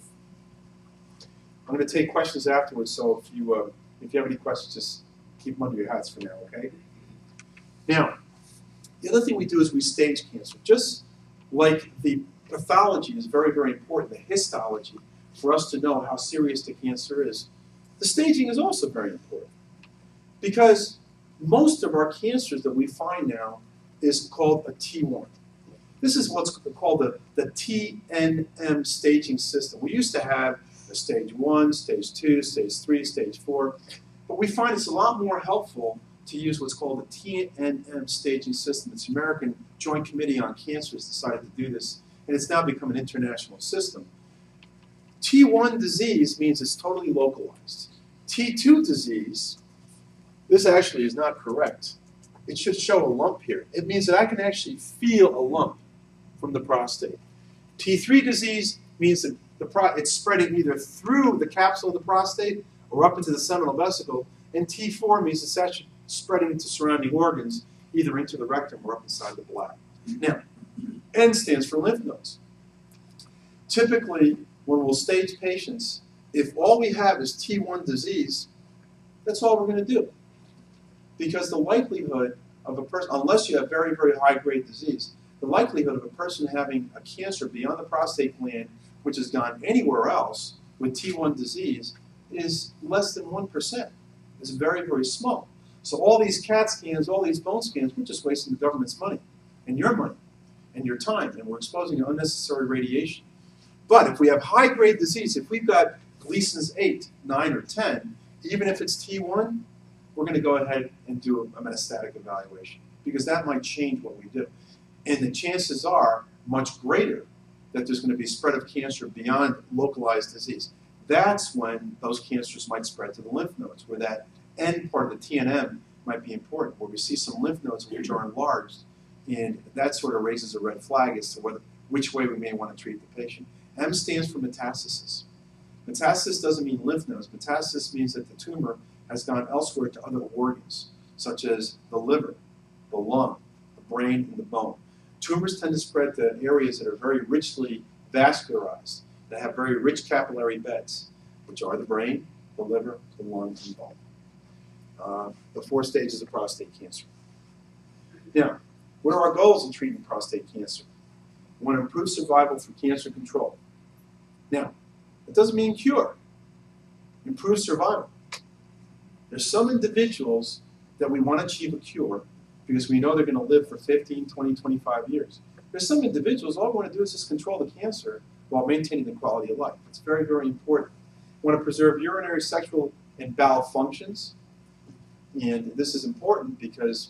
I'm going to take questions afterwards, so if you have any questions, just keep them under your hats for now, okay? Now, the other thing we do is we stage cancer. Just like the pathology is very, very important, the histology, for us to know how serious the cancer is, the staging is also very important. Because most of our cancers that we find now is called a T1. This is what's called the TNM staging system. We used to have a stage 1, stage 2, stage 3, stage 4, but we find it's a lot more helpful to use what's called the TNM staging system. It's the American Joint Committee on Cancer has decided to do this, and it's now become an international system. T1 disease means it's totally localized. T2 disease, this actually is not correct. It should show a lump here. It means that I can actually feel a lump from the prostate. T3 disease means that it's spreading either through the capsule of the prostate or up into the seminal vesicle. And T4 means it's actually spreading into surrounding organs, either into the rectum or up inside the bladder. Now, N stands for lymph nodes. Typically, when we'll stage patients, if all we have is T1 disease, that's all we're going to do. Because the likelihood of a person, unless you have very, very high-grade disease, the likelihood of a person having a cancer beyond the prostate gland, which has gone anywhere else with T1 disease, is less than 1%. It's very, very small. So all these CAT scans, all these bone scans, we're just wasting the government's money, and your money, and your time, and we're exposing unnecessary radiation. But if we have high-grade disease, if we've got Gleason's 8, 9, or 10, even if it's T1, we're going to go ahead and do a metastatic evaluation because that might change what we do. And the chances are much greater that there's going to be spread of cancer beyond localized disease. That's when those cancers might spread to the lymph nodes, where that end part of the TNM might be important, where we see some lymph nodes which are enlarged, and that sort of raises a red flag as to which way we may want to treat the patient. M stands for metastasis. Metastasis doesn't mean lymph nodes. Metastasis means that the tumor has gone elsewhere to other organs, such as the liver, the lung, the brain, and the bone. Tumors tend to spread to areas that are very richly vascularized, that have very rich capillary beds, which are the brain, the liver, the lung, and bone. The 4 stages of prostate cancer. Now, what are our goals in treating prostate cancer? We want to improve survival through cancer control. Now, it doesn't mean cure. Improve survival. There's some individuals that we want to achieve a cure because we know they're going to live for 15, 20, 25 years. There's some individuals, all we want to do is just control the cancer while maintaining the quality of life. It's very, very important. We want to preserve urinary, sexual, and bowel functions. And this is important because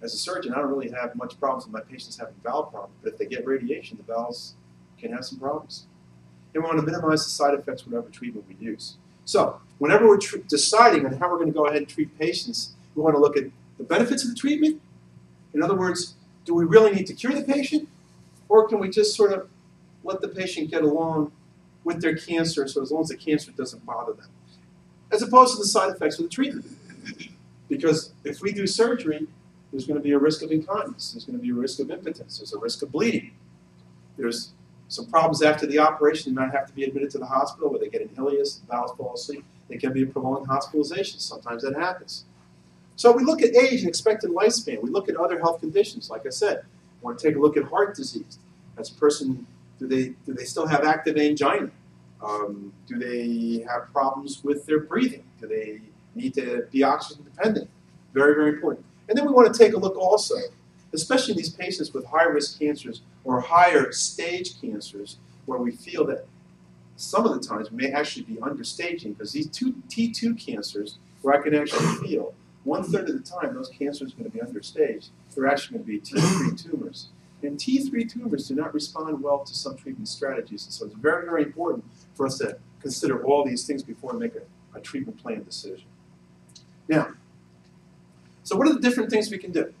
as a surgeon, I don't really have much problems with my patients having bowel problems. But if they get radiation, the bowels can have some problems. And we want to minimize the side effects whatever treatment we use. So whenever we're deciding on how we're going to go ahead and treat patients, we want to look at the benefits of the treatment. In other words, do we really need to cure the patient? Or can we just sort of let the patient get along with their cancer, so as long as the cancer doesn't bother them? As opposed to the side effects of the treatment. Because if we do surgery, there's going to be a risk of incontinence. There's going to be a risk of impotence. There's a risk of bleeding. There's some problems after the operation. They might have to be admitted to the hospital where they get an ileus, the bowels fall asleep. It can be a prolonged hospitalization. Sometimes that happens. So we look at age and expected lifespan. We look at other health conditions. Like I said, we want to take a look at heart disease. That's a person, do they still have active angina? Do they have problems with their breathing? Do they need to be oxygen dependent? Very, very important. And then we want to take a look also, especially in these patients with high-risk cancers or higher stage cancers, where we feel that some of the times may actually be understaging, because these two T2 cancers, where I can actually feel, 1/3 of the time those cancers are going to be understaged. They're actually going to be T3 tumors. And T3 tumors do not respond well to some treatment strategies. And so it's very, very important for us to consider all these things before we make a treatment plan decision. Now, so what are the different things we can do?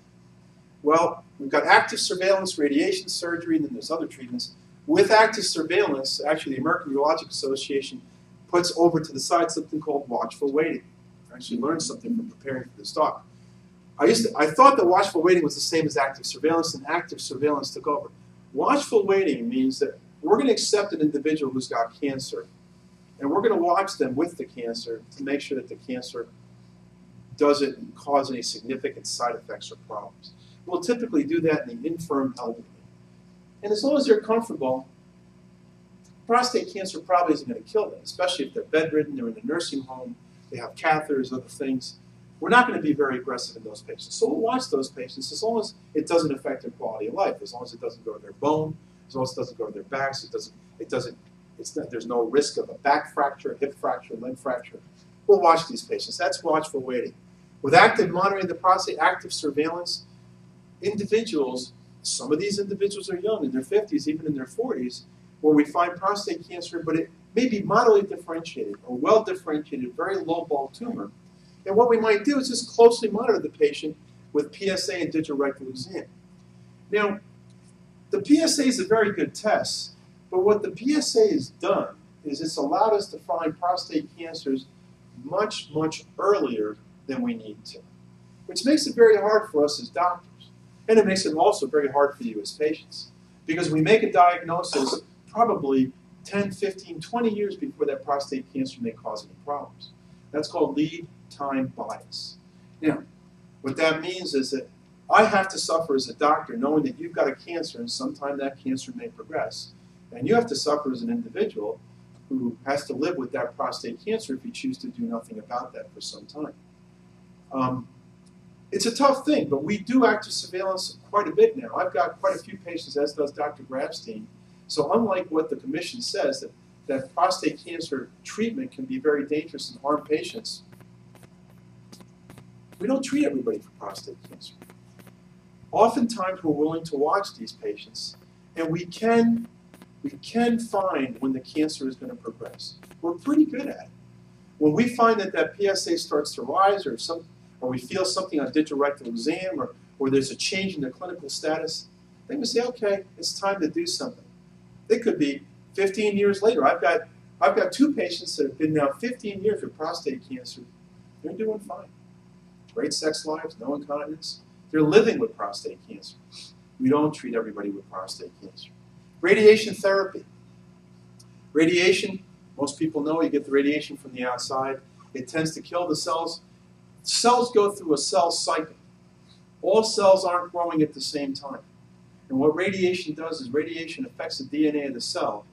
Well, we've got active surveillance, radiation surgery, and then there's other treatments. With active surveillance, actually the American Urological Association puts over to the side something called watchful waiting. I actually learned something from preparing for this talk. I thought that watchful waiting was the same as active surveillance, and active surveillance took over. Watchful waiting means that we're going to accept an individual who's got cancer, and we're going to watch them with the cancer to make sure that the cancer doesn't cause any significant side effects or problems. We'll typically do that in the infirm elderly. And as long as they're comfortable, prostate cancer probably isn't going to kill them, especially if they're bedridden, they're in a nursing home, they have catheters, other things. We're not going to be very aggressive in those patients. So we'll watch those patients as long as it doesn't affect their quality of life, as long as it doesn't go to their bone, as long as it doesn't go to their backs, there's no risk of a back fracture, hip fracture, limb fracture. We'll watch these patients. That's watchful waiting. With active monitoring of the prostate, active surveillance, individuals, some of these individuals are young, in their 50s, even in their 40s, where we find prostate cancer, but it may be moderately differentiated or well differentiated, very low ball tumor. And what we might do is just closely monitor the patient with PSA and digital rectal exam. Now, the PSA is a very good test, but what the PSA has done is it's allowed us to find prostate cancers much, much earlier than we need to, which makes it very hard for us as doctors. And it makes it also very hard for you as patients, because we make a diagnosis probably 10, 15, 20 years before that prostate cancer may cause any problems. That's called lead time bias. Now, what that means is that I have to suffer as a doctor knowing that you've got a cancer and sometime that cancer may progress. And you have to suffer as an individual who has to live with that prostate cancer if you choose to do nothing about that for some time. It's a tough thing, but we do active surveillance quite a bit now. I've got quite a few patients, as does Dr. Grabstein. So unlike what the commission says, that prostate cancer treatment can be very dangerous and harm patients, we don't treat everybody for prostate cancer. Oftentimes, we're willing to watch these patients, and we can find when the cancer is going to progress. We're pretty good at it. When we find that PSA starts to rise, or we feel something on digital rectal exam, or there's a change in the clinical status, then we say, okay, it's time to do something. It could be 15 years later. I've got two patients that have been now 15 years with prostate cancer. They're doing fine. Great sex lives, no incontinence. They're living with prostate cancer. We don't treat everybody with prostate cancer. Radiation therapy. Radiation, most people know you get the radiation from the outside. It tends to kill the cells. Cells go through a cell cycle. All cells aren't growing at the same time. And what radiation does is radiation affects the DNA of the cell,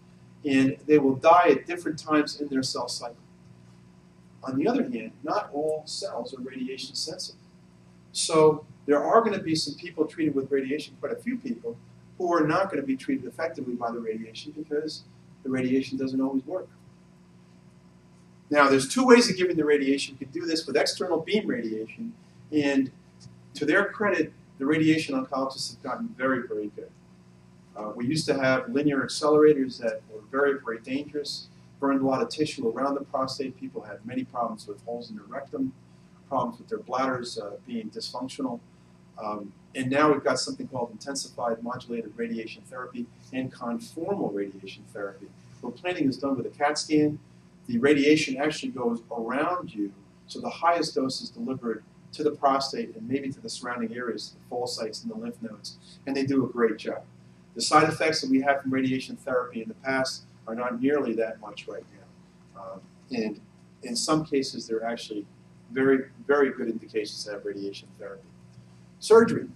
and they will die at different times in their cell cycle. On the other hand, not all cells are radiation sensitive. So there are going to be some people treated with radiation, quite a few people, who are not going to be treated effectively by the radiation because the radiation doesn't always work. Now, there's two ways of giving the radiation. You can do this with external beam radiation, and to their credit, the radiation oncologists have gotten very, very good. We used to have linear accelerators that were very, very dangerous, burned a lot of tissue around the prostate. People had many problems with holes in their rectum, problems with their bladders being dysfunctional. And now we've got something called intensified modulated radiation therapy and conformal radiation therapy, where planning is done with a CAT scan. The radiation actually goes around you, so the highest dose is delivered to the prostate and maybe to the surrounding areas, the fall sites and the lymph nodes, and they do a great job. The side effects that we have from radiation therapy in the past are not nearly that much right now. And in some cases, they're actually very, very good indications to have radiation therapy. Surgery.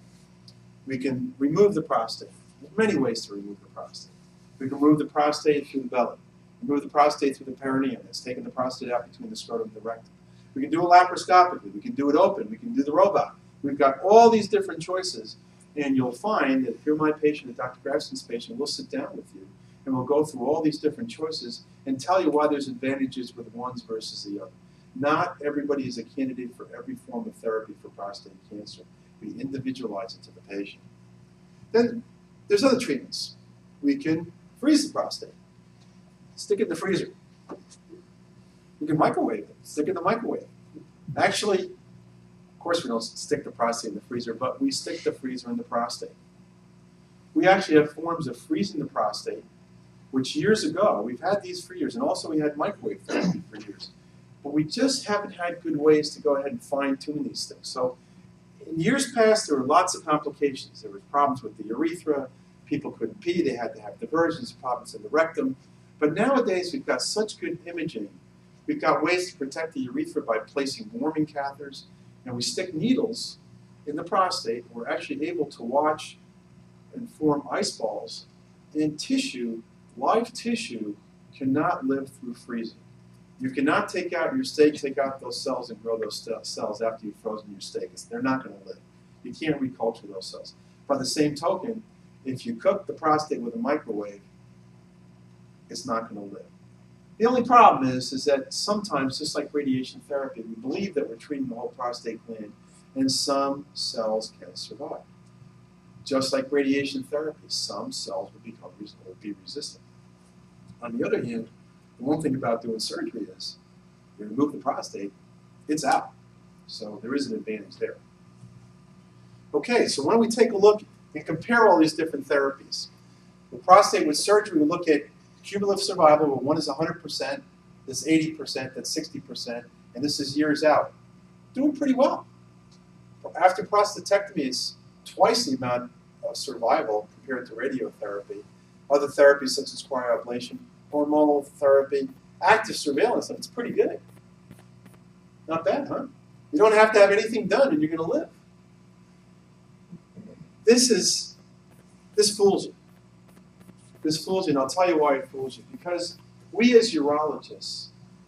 We can remove the prostate. There's many ways to remove the prostate. We can remove the prostate through the belly. Remove the prostate through the perineum. That's taking the prostate out between the scrotum and the rectum. We can do it laparoscopically. We can do it open. We can do the robot. We've got all these different choices. And you'll find that if you're my patient, or Dr. Grafson's patient, we'll sit down with you and we'll go through all these different choices and tell you why there's advantages with ones versus the other. Not everybody is a candidate for every form of therapy for prostate cancer. We individualize it to the patient. Then there's other treatments. We can freeze the prostate, stick it in the freezer. We can microwave it, stick it in the microwave. Actually, of course we don't stick the prostate in the freezer, but we stick the freezer in the prostate. We actually have forms of freezing the prostate, which years ago, we've had these for years, and also we had microwave therapy for years. But we just haven't had good ways to go ahead and fine-tune these things. So in years past, there were lots of complications. There were problems with the urethra. People couldn't pee. They had to have diversions, problems in the rectum. But nowadays, we've got such good imaging. We've got ways to protect the urethra by placing warming catheters. And we stick needles in the prostate. We're actually able to watch and form ice balls. And tissue, live tissue, cannot live through freezing. You cannot take out your steak, take out those cells, and grow those cells after you've frozen your steak. They're not going to live. You can't reculture those cells. By the same token, if you cook the prostate with a microwave, it's not going to live. The only problem is that sometimes, just like radiation therapy, we believe that we're treating the whole prostate gland, and some cells can survive. Just like radiation therapy, some cells will be resistant. On the other hand, the one thing about doing surgery is you remove the prostate, it's out. So there is an advantage there. Okay, so why don't we take a look and compare all these different therapies. The prostate with surgery, we look at cumulative survival, where one is 100%, this is 80%, that's 60%, and this is years out. Doing pretty well. After prostatectomy, it's twice the amount of survival compared to radiotherapy. Other therapies such as cryoablation, hormonal therapy, active surveillance, and it's pretty good. Not bad, huh? You don't have to have anything done and you're going to live. This fools you. This fools you, and I'll tell you why it fools you. Because we as urologists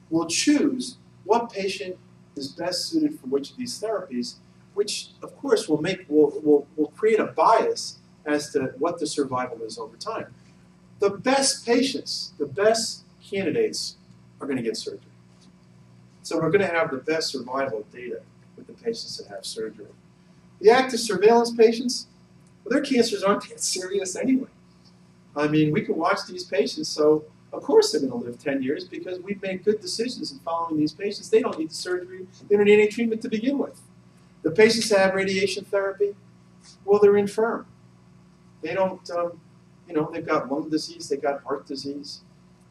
will choose what patient is best suited for which of these therapies, which of course will create a bias as to what the survival is over time. The best patients, the best candidates are going to get surgery. So we're going to have the best survival data with the patients that have surgery. The active surveillance patients, well, their cancers aren't that serious anyway. I mean, we can watch these patients, so of course they're going to live 10 years because we've made good decisions in following these patients. They don't need the surgery. They don't need any treatment to begin with. The patients that have radiation therapy, well, they're infirm. They don't... you know, they've got lung disease, they've got heart disease,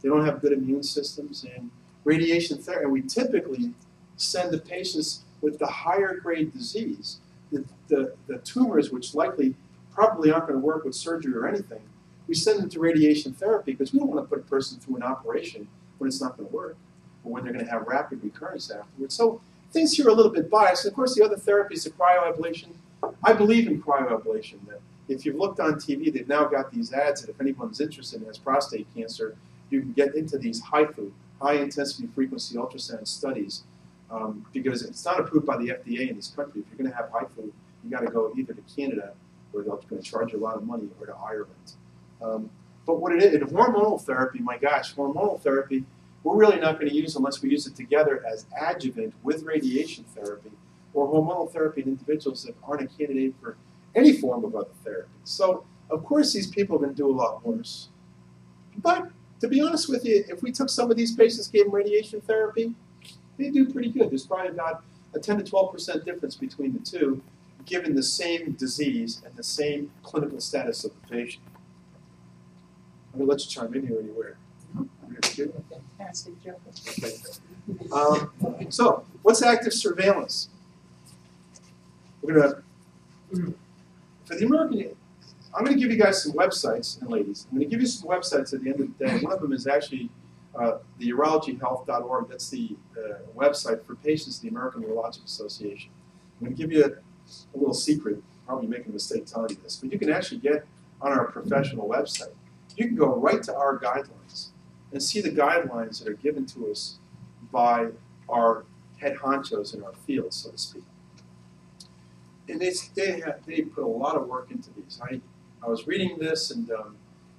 they don't have good immune systems, and radiation therapy. And we typically send the patients with the higher grade disease, the tumors which likely probably aren't going to work with surgery or anything, we send them to radiation therapy because we don't want to put a person through an operation when it's not going to work, or when they're going to have rapid recurrence afterwards. So things here are a little bit biased. And of course, the other therapies, the cryoablation, I believe in cryoablation. If you've looked on TV, they've now got these ads that if anyone's interested and has prostate cancer, you can get into these HIFU, high-intensity frequency ultrasound studies, because it's not approved by the FDA in this country. If you're going to have HIFU, you've got to go either to Canada, where they're going to charge you a lot of money, or to Ireland. But what it is, and hormonal therapy, my gosh, hormonal therapy, we're really not going to use unless we use it together as adjuvant with radiation therapy, or hormonal therapy in individuals that aren't a candidate for any form of other therapy. So, of course, these people are going to do a lot worse. But, to be honest with you, if we took some of these patients, gave them radiation therapy, they do pretty good. There's probably about a 10 to 12% difference between the two, given the same disease and the same clinical status of the patient. I'm going to let you chime in here anywhere. Fantastic job. So, what's active surveillance? We're going to... For the American, I'm going to give you guys some websites, and ladies, I'm going to give you some websites at the end of the day. One of them is actually the UrologyHealth.org. That's the website for patients of the American Urological Association. I'm going to give you a little secret. Probably making a mistake telling you this, but you can actually get on our professional website. You can go right to our guidelines and see the guidelines that are given to us by our head honchos in our field, so to speak. And they put a lot of work into these. I was reading this, and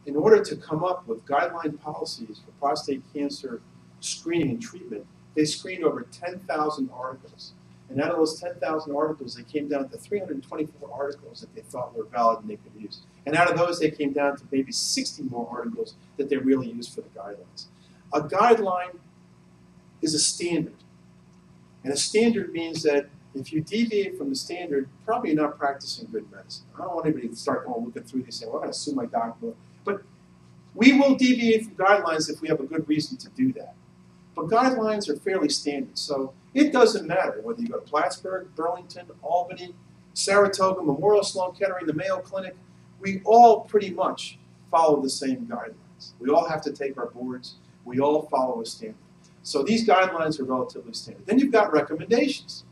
in order to come up with guideline policies for prostate cancer screening and treatment, they screened over 10,000 articles. And out of those 10,000 articles, they came down to 324 articles that they thought were valid and they could use. And out of those, they came down to maybe 60 more articles that they really used for the guidelines. A guideline is a standard. And a standard means that if you deviate from the standard, probably you're not practicing good medicine. I don't want anybody to start going looking through these and say, well, I'm going to sue my doctor. But we will deviate from guidelines if we have a good reason to do that. But guidelines are fairly standard. So it doesn't matter whether you go to Plattsburgh, Burlington, Albany, Saratoga, Memorial Sloan Kettering, the Mayo Clinic. We all pretty much follow the same guidelines. We all have to take our boards. We all follow a standard. So these guidelines are relatively standard. Then you've got recommendations.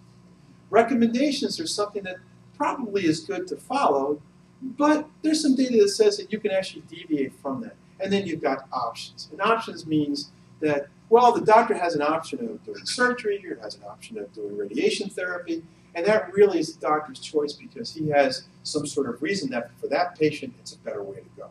Recommendations are something that probably is good to follow, but there's some data that says that you can actually deviate from that. And then you've got options. And options means that, well, the doctor has an option of doing surgery, or has an option of doing radiation therapy, and that really is the doctor's choice because he has some sort of reason that for that patient it's a better way to go.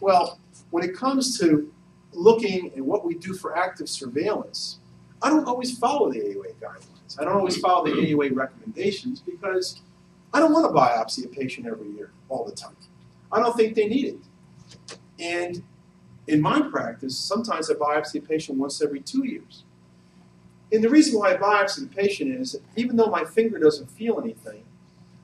Well, when it comes to looking at what we do for active surveillance, I don't always follow the AUA guidelines. I don't always follow the AUA recommendations because I don't want to biopsy a patient every year all the time. I don't think they need it. And in my practice, sometimes I biopsy a patient once every 2 years. And the reason why I biopsy the patient is that even though my finger doesn't feel anything,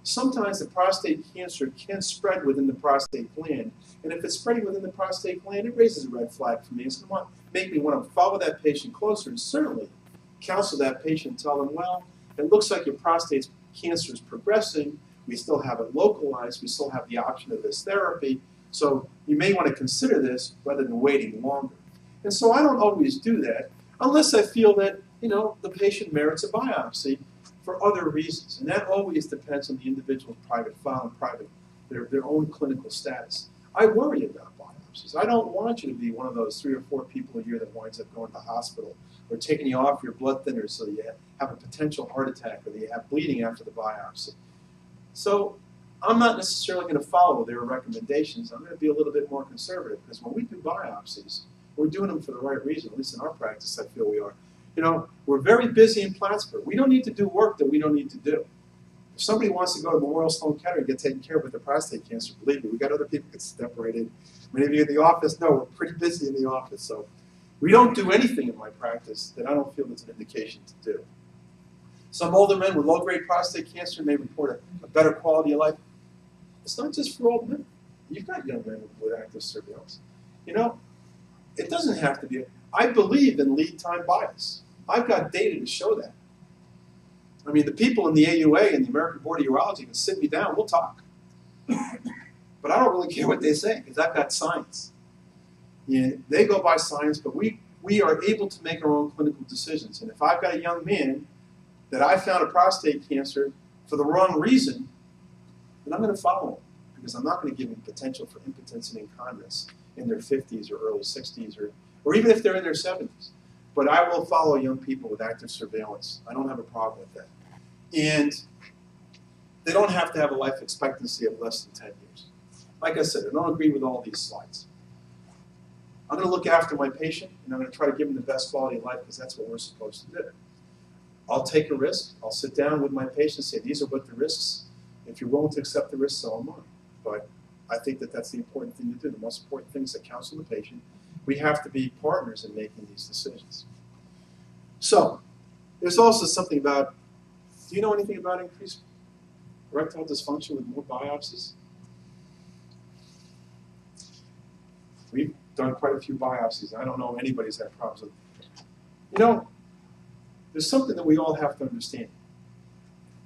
sometimes the prostate cancer can spread within the prostate gland. And if it's spreading within the prostate gland, it raises a red flag for me. It's going to make me want to follow that patient closer and certainly counsel that patient, tell them, well, it looks like your prostate cancer is progressing. We still have it localized. We still have the option of this therapy. So you may want to consider this rather than waiting longer. And so I don't always do that unless I feel that, you know, the patient merits a biopsy for other reasons. And that always depends on the individual's private file and their own clinical status. I worry about biopsies. I don't want you to be one of those 3 or 4 people a year that winds up going to the hospital or taking you off your blood thinner so you have a potential heart attack or you have bleeding after the biopsy. So I'm not necessarily going to follow their recommendations. I'm going to be a little bit more conservative because when we do biopsies, we're doing them for the right reason, at least in our practice I feel we are. You know, we're very busy in Plattsburgh. We don't need to do work that we don't need to do. If somebody wants to go to Memorial Sloan Kettering and get taken care of with their prostate cancer, believe me, we've got other people that can step right in. Many of you in the office know we're pretty busy in the office. So we don't do anything in my practice that I don't feel is an indication to do. Some older men with low-grade prostate cancer may report a better quality of life. It's not just for old men. You've got young men with active surveillance. You know, it doesn't have to be. I believe in lead time bias. I've got data to show that. I mean, the people in the AUA and the American Board of Urology can sit me down, we'll talk. But I don't really care what they say because I've got science. Yeah, they go by science, but we are able to make our own clinical decisions. And if I've got a young man that I found a prostate cancer for the wrong reason, then I'm going to follow him because I'm not going to give him potential for impotence and incontinence in their 50s or early 60s or even if they're in their 70s. But I will follow young people with active surveillance. I don't have a problem with that. And they don't have to have a life expectancy of less than 10 years. Like I said, I don't agree with all these slides. I'm going to look after my patient, and I'm going to try to give them the best quality of life because that's what we're supposed to do. I'll take a risk. I'll sit down with my patient and say, these are what the risks. If you're willing to accept the risks, so am I. But I think that that's the important thing to do. The most important thing is to counsel the patient. We have to be partners in making these decisions. So, there's also something about, do you know anything about increased erectile dysfunction with more biopsies? We've done quite a few biopsies. I don't know if anybody's had problems with it. You know, there's something that we all have to understand.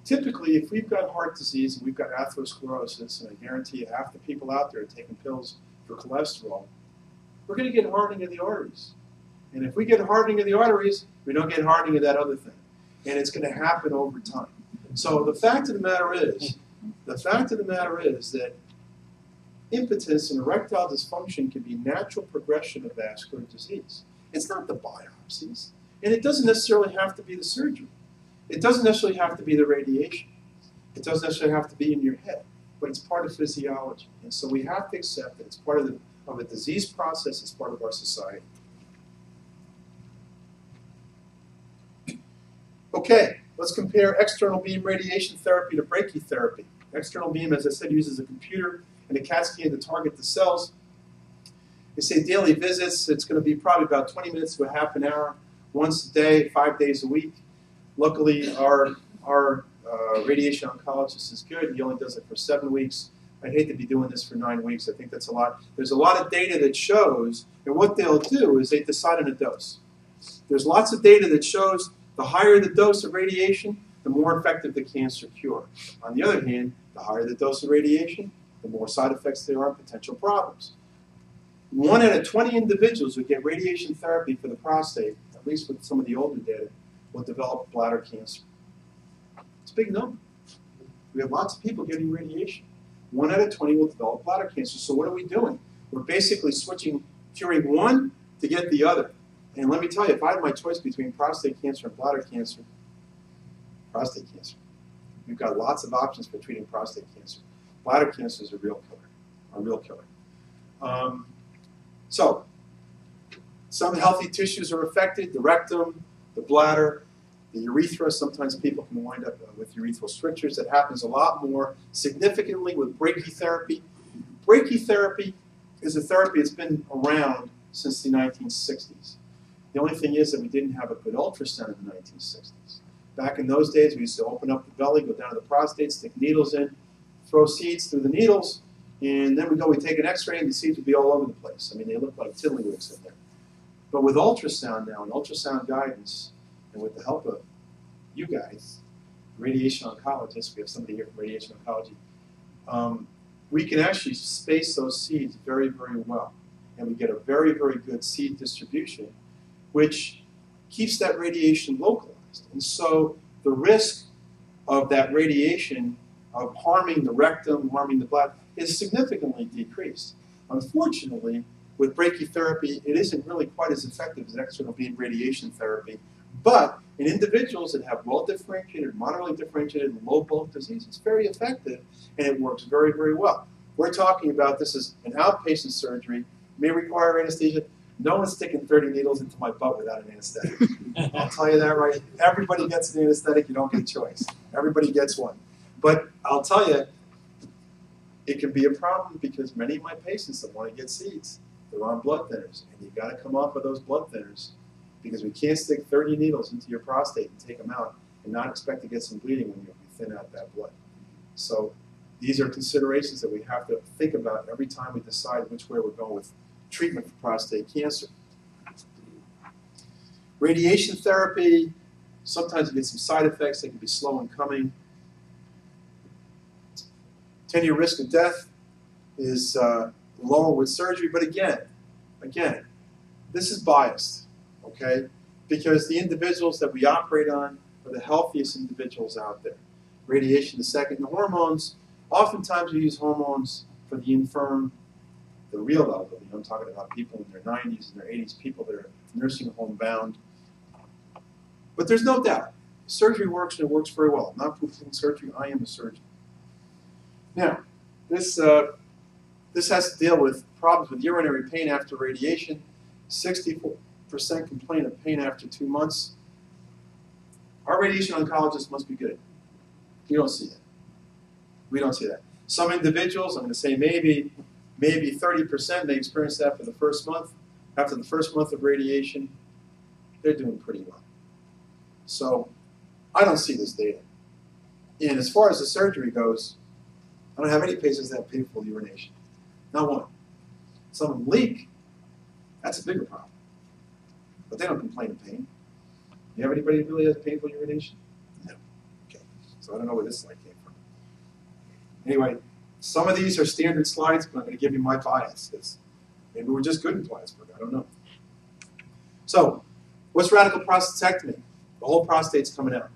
Typically, if we've got heart disease and we've got atherosclerosis, and I guarantee you half the people out there are taking pills for cholesterol, we're going to get hardening of the arteries. And if we get hardening of the arteries, we don't get hardening of that other thing. And it's going to happen over time. So the fact of the matter is that impotence and erectile dysfunction can be natural progression of vascular disease. It's not the biopsies. And it doesn't necessarily have to be the surgery. It doesn't necessarily have to be the radiation. It doesn't necessarily have to be in your head. But it's part of physiology. And so we have to accept that it's part of the of a disease process as part of our society. Okay, let's compare external beam radiation therapy to brachytherapy. External beam, as I said, uses a computer and a CAT scan to target the cells. They say daily visits, it's going to be probably about 20 minutes to a half an hour, once a day, 5 days a week. Luckily, our radiation oncologist is good. He only does it for 7 weeks. I'd hate to be doing this for 9 weeks. I think that's a lot. There's a lot of data that shows, and what they'll do is they decide on a dose. There's lots of data that shows the higher the dose of radiation, the more effective the cancer cure. On the other hand, the higher the dose of radiation, the more side effects there are and potential problems. 1 out of 20 individuals who get radiation therapy for the prostate, at least with some of the older data, will develop bladder cancer. It's a big number. We have lots of people getting radiation. 1 out of 20 will develop bladder cancer. So what are we doing? We're basically switching, curing one to get the other. And let me tell you, if I had my choice between prostate cancer and bladder cancer, prostate cancer. We've got lots of options for treating prostate cancer. Bladder cancer is a real killer. A real killer. So, some healthy tissues are affected, the rectum, the bladder, the urethra. Sometimes people can wind up with urethral strictures. That happens a lot more significantly with brachytherapy. Brachytherapy is a therapy that's been around since the 1960s. The only thing is that we didn't have a good ultrasound in the 1960s. Back in those days, we used to open up the belly, go down to the prostate, stick needles in, throw seeds through the needles, and then we take an x-ray, and the seeds would be all over the place. I mean, they look like tiddlywinks in there. But with ultrasound now, and ultrasound guidance, and with the help of you guys, radiation oncologists, we have somebody here from radiation oncology, we can actually space those seeds very, very well. And we get a very, very good seed distribution, which keeps that radiation localized. And so the risk of that radiation, of harming the rectum, harming the bladder, is significantly decreased. Unfortunately, with brachytherapy, it isn't really quite as effective as external beam radiation therapy. But in individuals that have well-differentiated, moderately differentiated, and low-bulk disease, it's very effective, and it works very, very well. We're talking about this as an outpatient surgery, may require anesthesia. No one's sticking 30 needles into my butt without an anesthetic. I'll tell you that right. Everybody gets an anesthetic. You don't get a choice. Everybody gets one. But I'll tell you, it can be a problem because many of my patients that want to get seeds, they're on blood thinners. And you've got to come off of those blood thinners because we can't stick 30 needles into your prostate and take them out and not expect to get some bleeding when you thin out that blood. So these are considerations that we have to think about every time we decide which way we're going with treatment for prostate cancer. Radiation therapy, sometimes you get some side effects. They can be slow in coming. 10-year risk of death is lower with surgery, but again, this is biased, okay? Because the individuals that we operate on are the healthiest individuals out there. Radiation the second, and hormones, oftentimes we use hormones for the infirm, the real elderly. I'm talking about people in their 90s and their 80s, people that are nursing home bound. But there's no doubt, surgery works and it works very well. I'm not proofing surgery, I am a surgeon. Now, this has to deal with problems with urinary pain after radiation. 64% complain of pain after 2 months. Our radiation oncologists must be good. You don't see that. We don't see that. Some individuals, I'm going to say maybe 30%, they experience that for the first month. After the first month of radiation, they're doing pretty well. So I don't see this data. And as far as the surgery goes, I don't have any patients that have painful urination. Not one. Some of them leak. That's a bigger problem. But they don't complain of pain. You have anybody who really has painful urination? No. Okay. So I don't know where this slide came from. Anyway, some of these are standard slides, but I'm going to give you my bias. Maybe we're just good in Plattsburgh. I don't know. So what's radical prostatectomy? The whole prostate's coming out.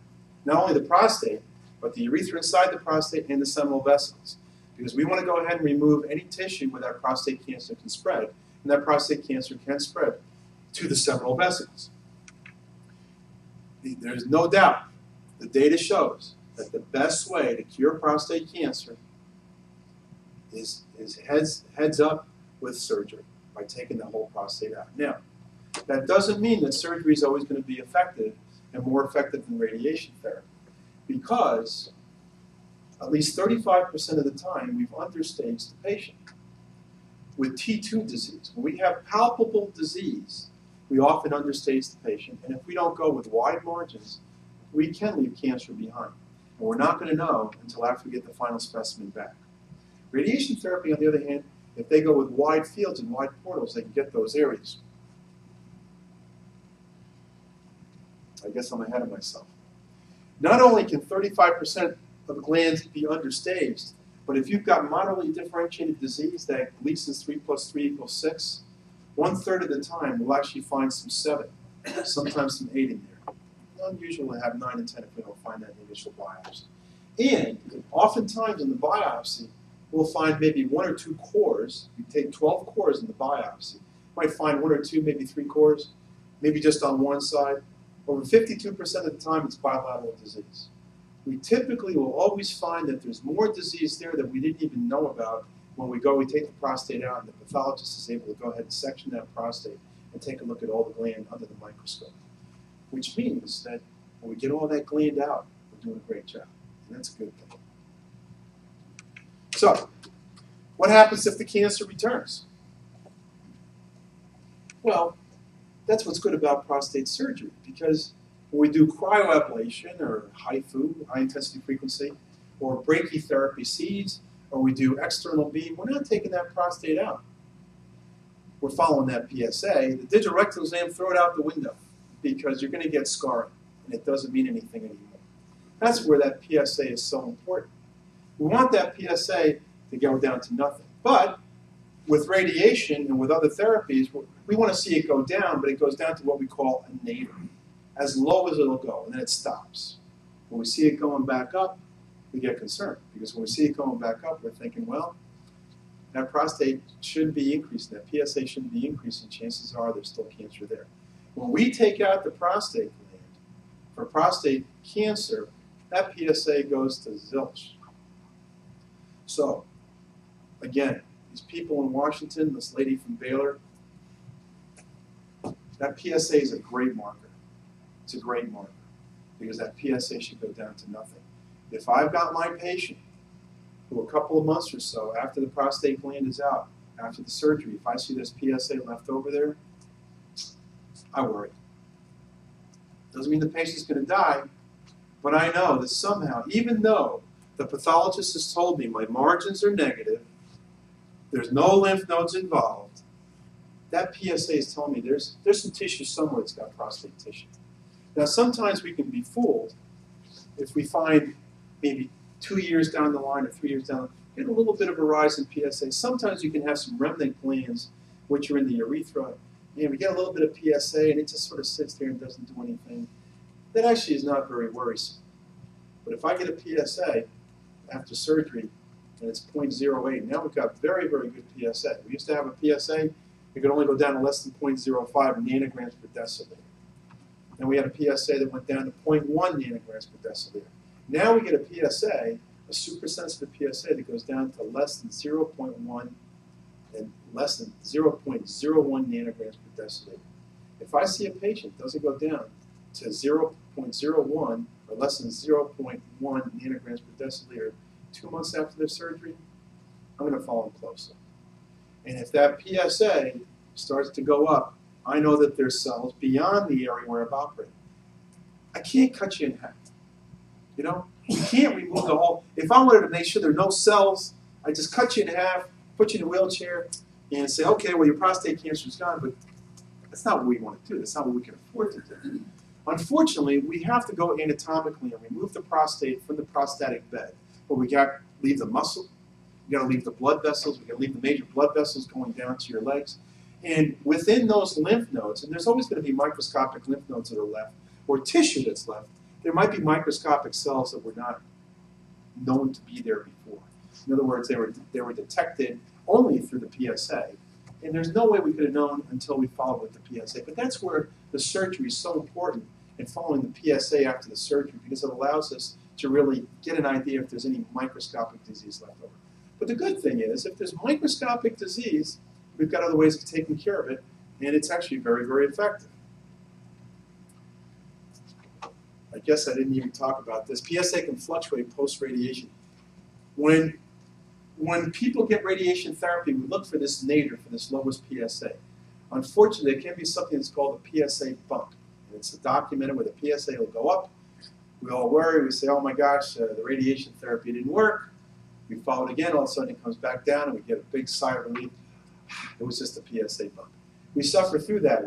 Not only the prostate, but the urethra inside the prostate and the seminal vessels. Because we want to go ahead and remove any tissue where that prostate cancer can spread. And that prostate cancer can spread to the seminal vessels. There's no doubt, the data shows that the best way to cure prostate cancer is heads up with surgery by taking the whole prostate out. Now, that doesn't mean that surgery is always going to be effective and more effective than radiation therapy, because at least 35% of the time we've understaged the patient with T2 disease. When we have palpable disease, we often understage the patient, and if we don't go with wide margins, we can leave cancer behind. And we're not going to know until after we get the final specimen back. Radiation therapy, on the other hand, if they go with wide fields and wide portals, they can get those areas. I guess I'm ahead of myself. Not only can 35% of glands be understaged, but if you've got moderately differentiated disease that Gleason's 3 + 3 = 6, one-third of the time we'll actually find some 7, sometimes some 8 in there. Unusual to have 9 and 10 if we don't find that in the initial biopsy. And oftentimes in the biopsy, we'll find maybe 1 or 2 cores. You take 12 cores in the biopsy. You might find 1 or 2, maybe 3 cores, maybe just on one side. Over 52% of the time, it's bilateral disease. We typically will always find that there's more disease there that we didn't even know about. When we go, we take the prostate out, and the pathologist is able to go ahead and section that prostate and take a look at all the gland under the microscope, which means that when we get all that gland out, we're doing a great job, and that's a good thing. So, what happens if the cancer returns? Well, that's what's good about prostate surgery, because when we do cryoablation or HIFU, high intensity frequency, or brachytherapy seeds, or we do external beam, we're not taking that prostate out. We're following that PSA. The digital rectal exam, throw it out the window, because you're going to get scarring, and it doesn't mean anything anymore. That's where that PSA is so important. We want that PSA to go down to nothing. But with radiation and with other therapies, we want to see it go down, but it goes down to what we call a nadir, as low as it'll go, and then it stops. When we see it going back up, we get concerned, because when we see it going back up, we're thinking, well, that prostate should be increasing, that PSA shouldn't be increasing, chances are there's still cancer there. When we take out the prostate gland for prostate cancer, that PSA goes to zilch. So, again, these people in Washington, this lady from Baylor, that PSA is a great marker. It's a great marker, because that PSA should go down to nothing. If I've got my patient who a couple of months or so after the prostate gland is out, after the surgery, if I see this PSA left over there, I worry. Doesn't mean the patient's going to die, but I know that somehow, even though the pathologist has told me my margins are negative, there's no lymph nodes involved, that PSA is telling me there's some tissue somewhere that's got prostate tissue. Now, sometimes we can be fooled if we find maybe 2 years down the line or 3 years down the line, get a little bit of a rise in PSA. Sometimes you can have some remnant glands, which are in the urethra, and we get a little bit of PSA, and it just sort of sits there and doesn't do anything. That actually is not very worrisome. But if I get a PSA after surgery, and it's 0.08, now we've got very, very good PSA. We used to have a PSA, it could only go down to less than 0.05 nanograms per deciliter. And we had a PSA that went down to 0.1 nanograms per deciliter. Now we get a PSA, a supersensitive PSA, that goes down to less than 0.1 and less than 0.01 nanograms per deciliter. If I see a patient doesn't go down to 0.01 or less than 0.1 nanograms per deciliter 2 months after their surgery, I'm going to follow them closely. And if that PSA starts to go up, I know that there's cells beyond the area where I've operated. I can't cut you in half. You know, you can't remove the whole. If I wanted to make sure there are no cells, I just cut you in half, put you in a wheelchair, and say, okay, well, your prostate cancer is gone, but that's not what we want to do. That's not what we can afford to do. Unfortunately, we have to go anatomically and remove the prostate from the prostatic bed, but we got to leave the muscle. You got to leave the blood vessels. We got to leave the major blood vessels going down to your legs. And within those lymph nodes, and there's always going to be microscopic lymph nodes that are left, or tissue that's left, there might be microscopic cells that were not known to be there before. In other words, they were detected only through the PSA. And there's no way we could have known until we followed with the PSA. But that's where the surgery is so important, in following the PSA after the surgery, because it allows us to really get an idea if there's any microscopic disease left over. But the good thing is, if there's microscopic disease, We've got other ways of taking care of it, and it's actually very, very effective. I guess I didn't even talk about this. PSA can fluctuate post-radiation. When people get radiation therapy, we look for this nadir, for this lowest PSA. Unfortunately, it can be something that's called a PSA bump. And it's documented where the PSA will go up. We all worry. We say, oh my gosh, the radiation therapy didn't work. We follow it again. All of a sudden, it comes back down, and we get a big sigh of relief. It was just a PSA bump. We suffer through that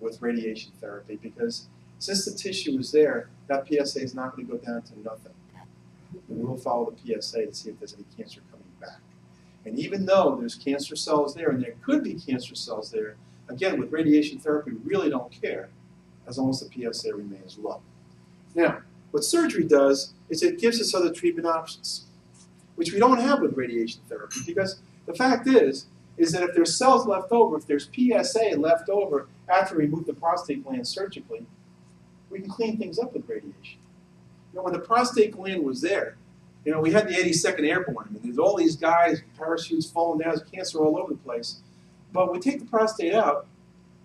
with radiation therapy because since the tissue is there, that PSA is not going to go down to nothing. And we'll follow the PSA to see if there's any cancer coming back. And even though there's cancer cells there, and there could be cancer cells there, again, with radiation therapy, we really don't care as long as the PSA remains low. Now, what surgery does is it gives us other treatment options, which we don't have with radiation therapy, because the fact is that if there's cells left over, if there's PSA left over after we remove the prostate gland surgically, we can clean things up with radiation. You know, when the prostate gland was there, you know, we had the 82nd Airborne, and there's all these guys, parachutes falling down, there's cancer all over the place. But we take the prostate out,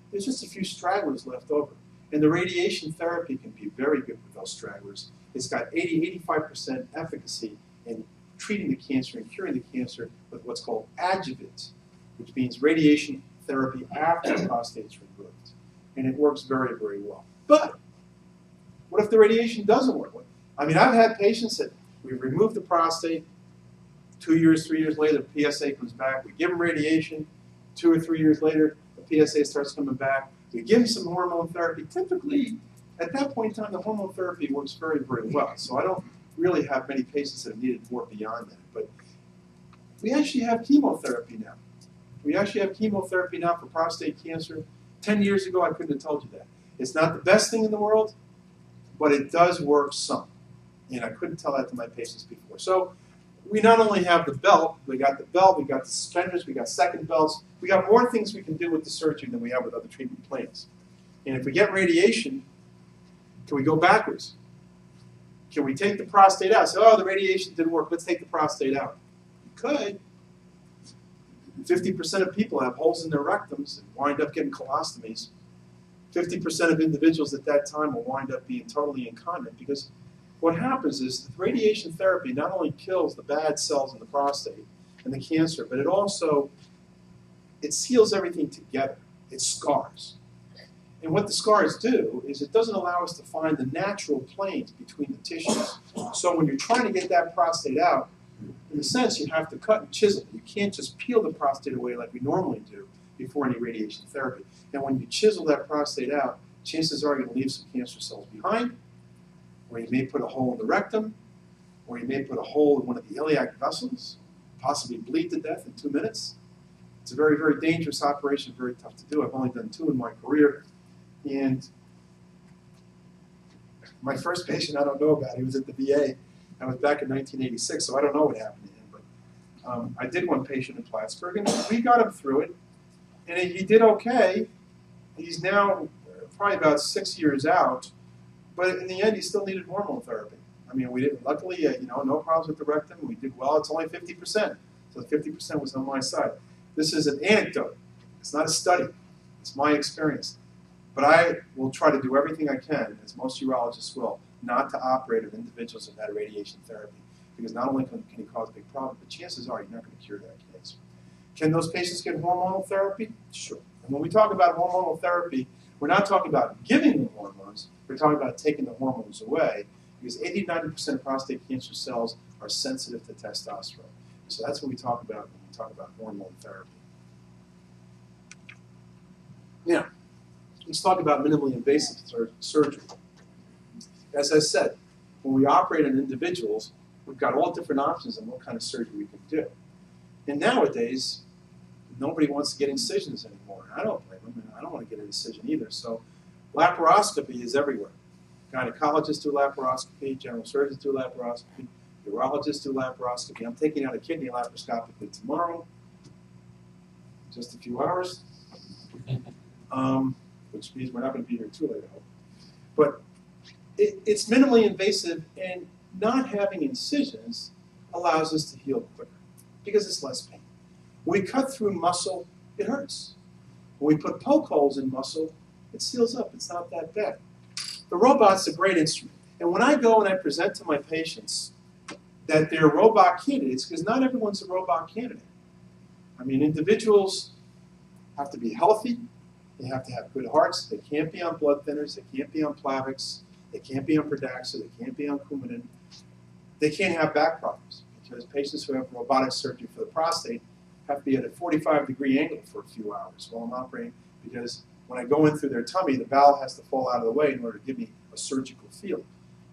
there's just a few stragglers left over. And the radiation therapy can be very good with those stragglers. It's got 80, 85% efficacy in treating the cancer and curing the cancer with what's called adjuvant, which means radiation therapy after the prostate's removed. And it works very, very well. But what if the radiation doesn't work? I mean, I've had patients that we've removed the prostate, 2 years, 3 years later, the PSA comes back. We give them radiation, 2 or 3 years later, the PSA starts coming back. We give them some hormone therapy. Typically, at that point in time, the hormone therapy works very, very well. So I don't really have many patients that have needed more beyond that. But we actually have chemotherapy now. We actually have chemotherapy now for prostate cancer. 10 years ago, I couldn't have told you that. It's not the best thing in the world, but it does work some. And I couldn't tell that to my patients before. So we not only have the belt, we got the suspenders, we got second belts. We got more things we can do with the surgery than we have with other treatment plans. And if we get radiation, can we go backwards? Can we take the prostate out? Say, oh, the radiation didn't work. Let's take the prostate out. You could. 50% of people have holes in their rectums and wind up getting colostomies. 50% of individuals at that time will wind up being totally incontinent, because what happens is radiation therapy not only kills the bad cells in the prostate and the cancer, but it also, it seals everything together. It scars. And what the scars do is it doesn't allow us to find the natural planes between the tissues. So when you're trying to get that prostate out, in a sense, you have to cut and chisel. You can't just peel the prostate away like we normally do before any radiation therapy. And when you chisel that prostate out, chances are you're going to leave some cancer cells behind, or you may put a hole in the rectum, or you may put a hole in one of the iliac vessels, possibly bleed to death in 2 minutes. It's a very, very dangerous operation, very tough to do. I've only done 2 in my career. And my first patient I don't know about. He was at the VA. I was back in 1986, so I don't know what happened to him. But I did one patient in Plattsburgh, and we got him through it. And he did okay. He's now probably about 6 years out. But in the end, he still needed hormone therapy. I mean, we didn't, luckily, you know, no problems with the rectum. We did well. It's only 50%. So 50% was on my side. This is an anecdote. It's not a study. It's my experience. But I will try to do everything I can, as most urologists will, not to operate on individuals who've had radiation therapy. Because not only can it cause big problems, but chances are you're not going to cure that cancer. Can those patients get hormonal therapy? Sure. And when we talk about hormonal therapy, we're not talking about giving them hormones. We're talking about taking the hormones away, because 80 to 90% of prostate cancer cells are sensitive to testosterone. So that's what we talk about when we talk about hormone therapy. Now, let's talk about minimally invasive surgery. As I said, when we operate on individuals, we've got all different options on what kind of surgery we can do. And nowadays, nobody wants to get incisions anymore. I don't blame them, and I don't want to get an incision either. So laparoscopy is everywhere. Gynecologists do laparoscopy, general surgeons do laparoscopy, urologists do laparoscopy. I'm taking out a kidney laparoscopically tomorrow, just a few hours, which means we're not going to be here too late, I hope. But it's minimally invasive, and not having incisions allows us to heal quicker because it's less pain. We cut through muscle it hurts. When we put poke holes in muscle, it seals up. It's not that bad. The robot's a great instrument. And when I go and I present to my patients that they're robot candidates, because not everyone's a robot candidate. I mean, individuals have to be healthy. They have to have good hearts. They can't be on blood thinners. They can't be on Plavix. They can't be on Pradaxa. They can't be on Coumadin. They can't have back problems, because patients who have robotic surgery for the prostate have to be at a 45-degree angle for a few hours while I'm operating, because when I go in through their tummy, the valve has to fall out of the way in order to give me a surgical feel.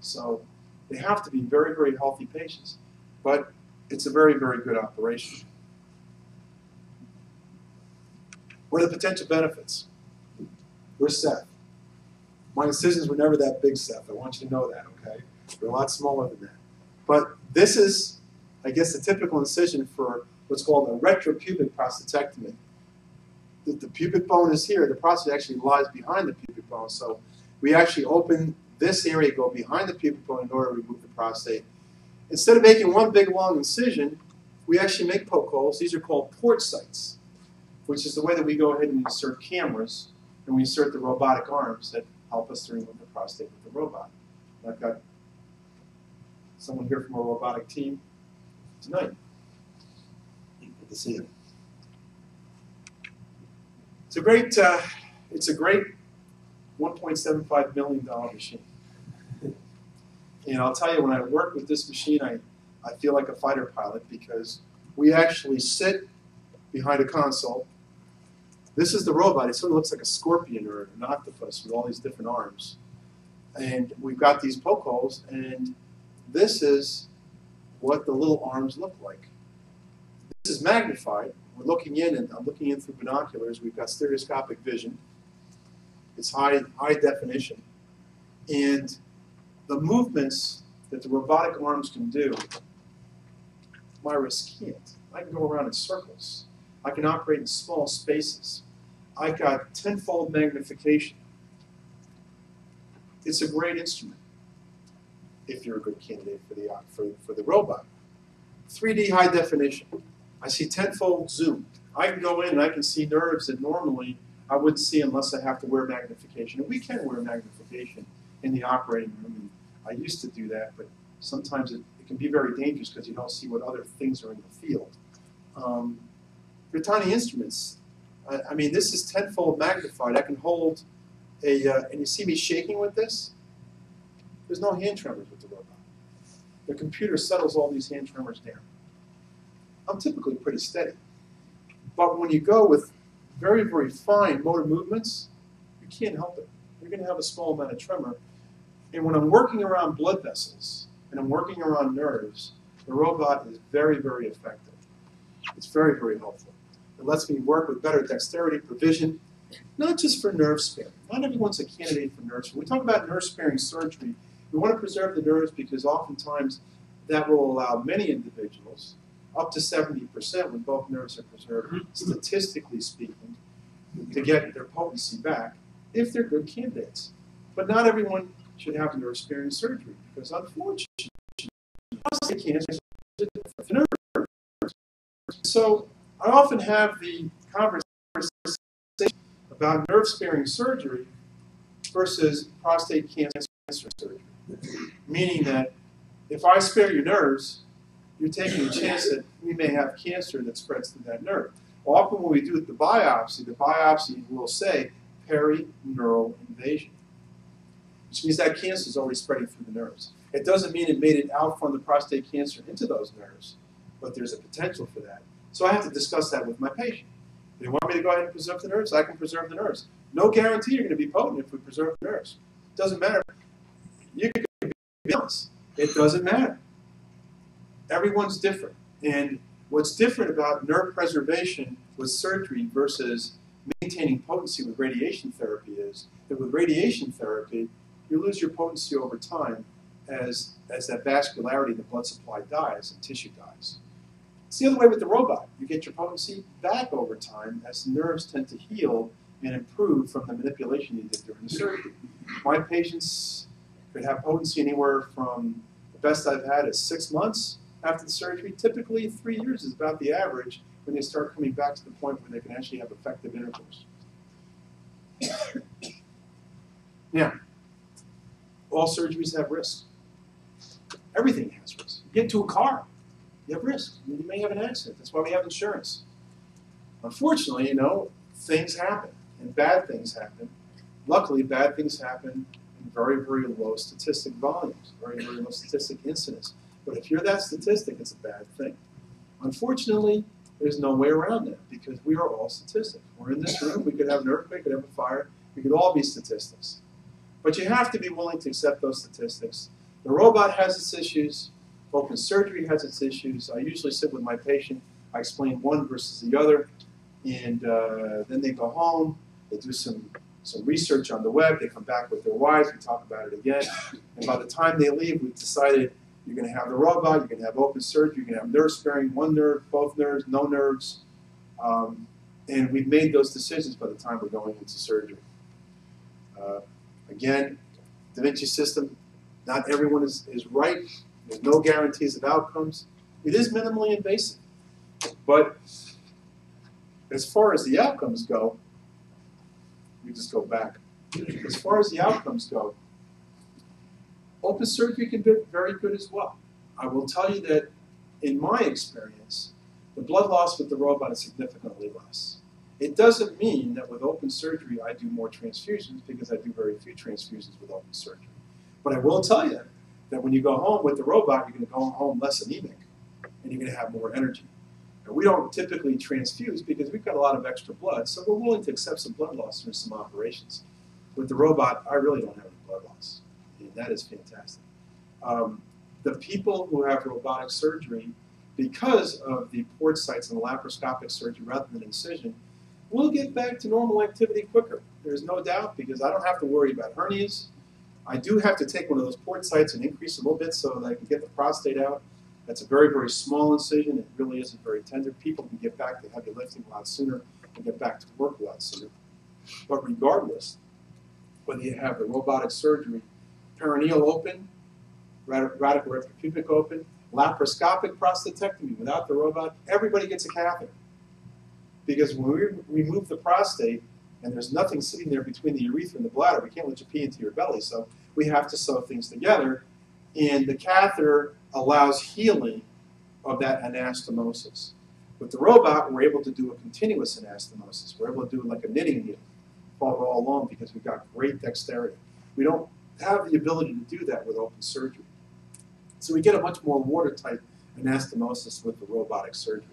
So they have to be very, very healthy patients. But it's a very, very good operation. What are the potential benefits? We're Seth. My incisions were never that big, Seth. I want you to know that, okay? They're a lot smaller than that. But this is, I guess, the typical incision for what's called a retropubic prostatectomy. The pubic bone is here. The prostate actually lies behind the pubic bone. So we actually open this area, go behind the pubic bone in order to remove the prostate. Instead of making one big long incision, we actually make poke holes. These are called port sites, which is the way that we go ahead and insert cameras, and we insert the robotic arms that help us to remove the prostate with the robot. And I've got someone here from our robotic team tonight. Good to see you. It's a great $1.75 million machine. And I'll tell you, when I work with this machine, I feel like a fighter pilot, because we actually sit behind a console. This is the robot. It sort of looks like a scorpion or an octopus with all these different arms. And we've got these poke holes, and this is what the little arms look like. This is magnified. We're looking in, and I'm looking in through binoculars. We've got stereoscopic vision. It's high definition. And the movements that the robotic arms can do, my wrist can't. I can go around in circles. I can operate in small spaces. I got tenfold magnification. It's a great instrument if you're a good candidate for the robot. 3D high definition. I see tenfold zoom. I can go in and I can see nerves that normally I wouldn't see unless I have to wear magnification. And we can wear magnification in the operating room. And I used to do that, but sometimes it can be very dangerous because you don't see what other things are in the field. They're tiny instruments. I mean, this is tenfold magnified. I can hold a, and you see me shaking with this? There's no hand tremors with the robot. The computer settles all these hand tremors down. I'm typically pretty steady. But when you go with very, very fine motor movements, you can't help it. You're going to have a small amount of tremor. And when I'm working around blood vessels and I'm working around nerves, the robot is very, very effective. It's very, very helpful. It lets me work with better dexterity, provision, not just for nerve sparing. Not everyone's a candidate for nerve sparing. When we talk about nerve sparing surgery, we want to preserve the nerves because oftentimes that will allow many individuals, up to 70% when both nerves are preserved, statistically speaking, to get their potency back if they're good candidates. But not everyone should have nerve sparing surgery, because unfortunately, prostate cancer is a different nerve. So I often have the conversation about nerve sparing surgery versus prostate cancer surgery, meaning that if I spare your nerves, you're taking a chance that we may have cancer that spreads to that nerve. Often when we do the biopsy will say perineural invasion, which means that cancer is already spreading through the nerves. It doesn't mean it made it out from the prostate cancer into those nerves, but there's a potential for that. So I have to discuss that with my patient. They want me to go ahead and preserve the nerves? I can preserve the nerves. No guarantee you're going to be potent if we preserve the nerves. It doesn't matter. You can be honest. It doesn't matter. Everyone's different. And what's different about nerve preservation with surgery versus maintaining potency with radiation therapy is that with radiation therapy, you lose your potency over time as that vascularity in the blood supply dies and tissue dies. It's the other way with the robot. You get your potency back over time as the nerves tend to heal and improve from the manipulation you did during the surgery. My patients could have potency anywhere from, the best I've had is 6 months, after the surgery, typically 3 years is about the average when they start coming back to the point where they can actually have effective intercourse. Now, all surgeries have risks. Everything has risks. You get into a car, you have risks. You may have an accident. That's why we have insurance. Unfortunately, you know, things happen, and bad things happen. Luckily, bad things happen in very, very low statistic volumes, very, very low statistic incidence. But if you're that statistic, it's a bad thing. Unfortunately, there's no way around that because we are all statistics. We're in this room. We could have an earthquake, we could have a fire. We could all be statistics. But you have to be willing to accept those statistics. The robot has its issues. Open surgery has its issues. I usually sit with my patient. I explain one versus the other. And then they go home. They do some research on the web. They come back with their wives. We talk about it again. And by the time they leave, we've decided you're going to have the robot. You're going to have open surgery. You're going to have nerve sparing, one nerve, both nerves, no nerves. And we've made those decisions by the time we're going into surgery. Again, Da Vinci system, not everyone is right. There's no guarantees of outcomes. It is minimally invasive. But as far as the outcomes go, we just go back. As far as the outcomes go, open surgery can be very good as well. I will tell you that in my experience, the blood loss with the robot is significantly less. It doesn't mean that with open surgery I do more transfusions because I do very few transfusions with open surgery. But I will tell you that when you go home with the robot, you're going to go home less anemic and you're going to have more energy. And we don't typically transfuse because we've got a lot of extra blood, so we're willing to accept some blood loss through some operations. With the robot, I really don't have any blood loss, and that is fantastic. The people who have robotic surgery, because of the port sites and laparoscopic surgery rather than incision, we'll get back to normal activity quicker. There's no doubt because I don't have to worry about hernias. I do have to take one of those port sites and increase a little bit so that I can get the prostate out. That's a very, very small incision. It really isn't very tender. People can get back to heavy lifting a lot sooner and get back to work a lot sooner. But regardless, whether you have the robotic surgery, perineal open, radical retropubic open, laparoscopic prostatectomy without the robot, everybody gets a catheter. Because when we remove the prostate and there's nothing sitting there between the urethra and the bladder, we can't let you pee into your belly, so we have to sew things together. And the catheter allows healing of that anastomosis. With the robot, we're able to do a continuous anastomosis. We're able to do like a knitting needle, follow all along because we've got great dexterity. We don't have the ability to do that with open surgery. So we get a much more watertight anastomosis with the robotic surgery.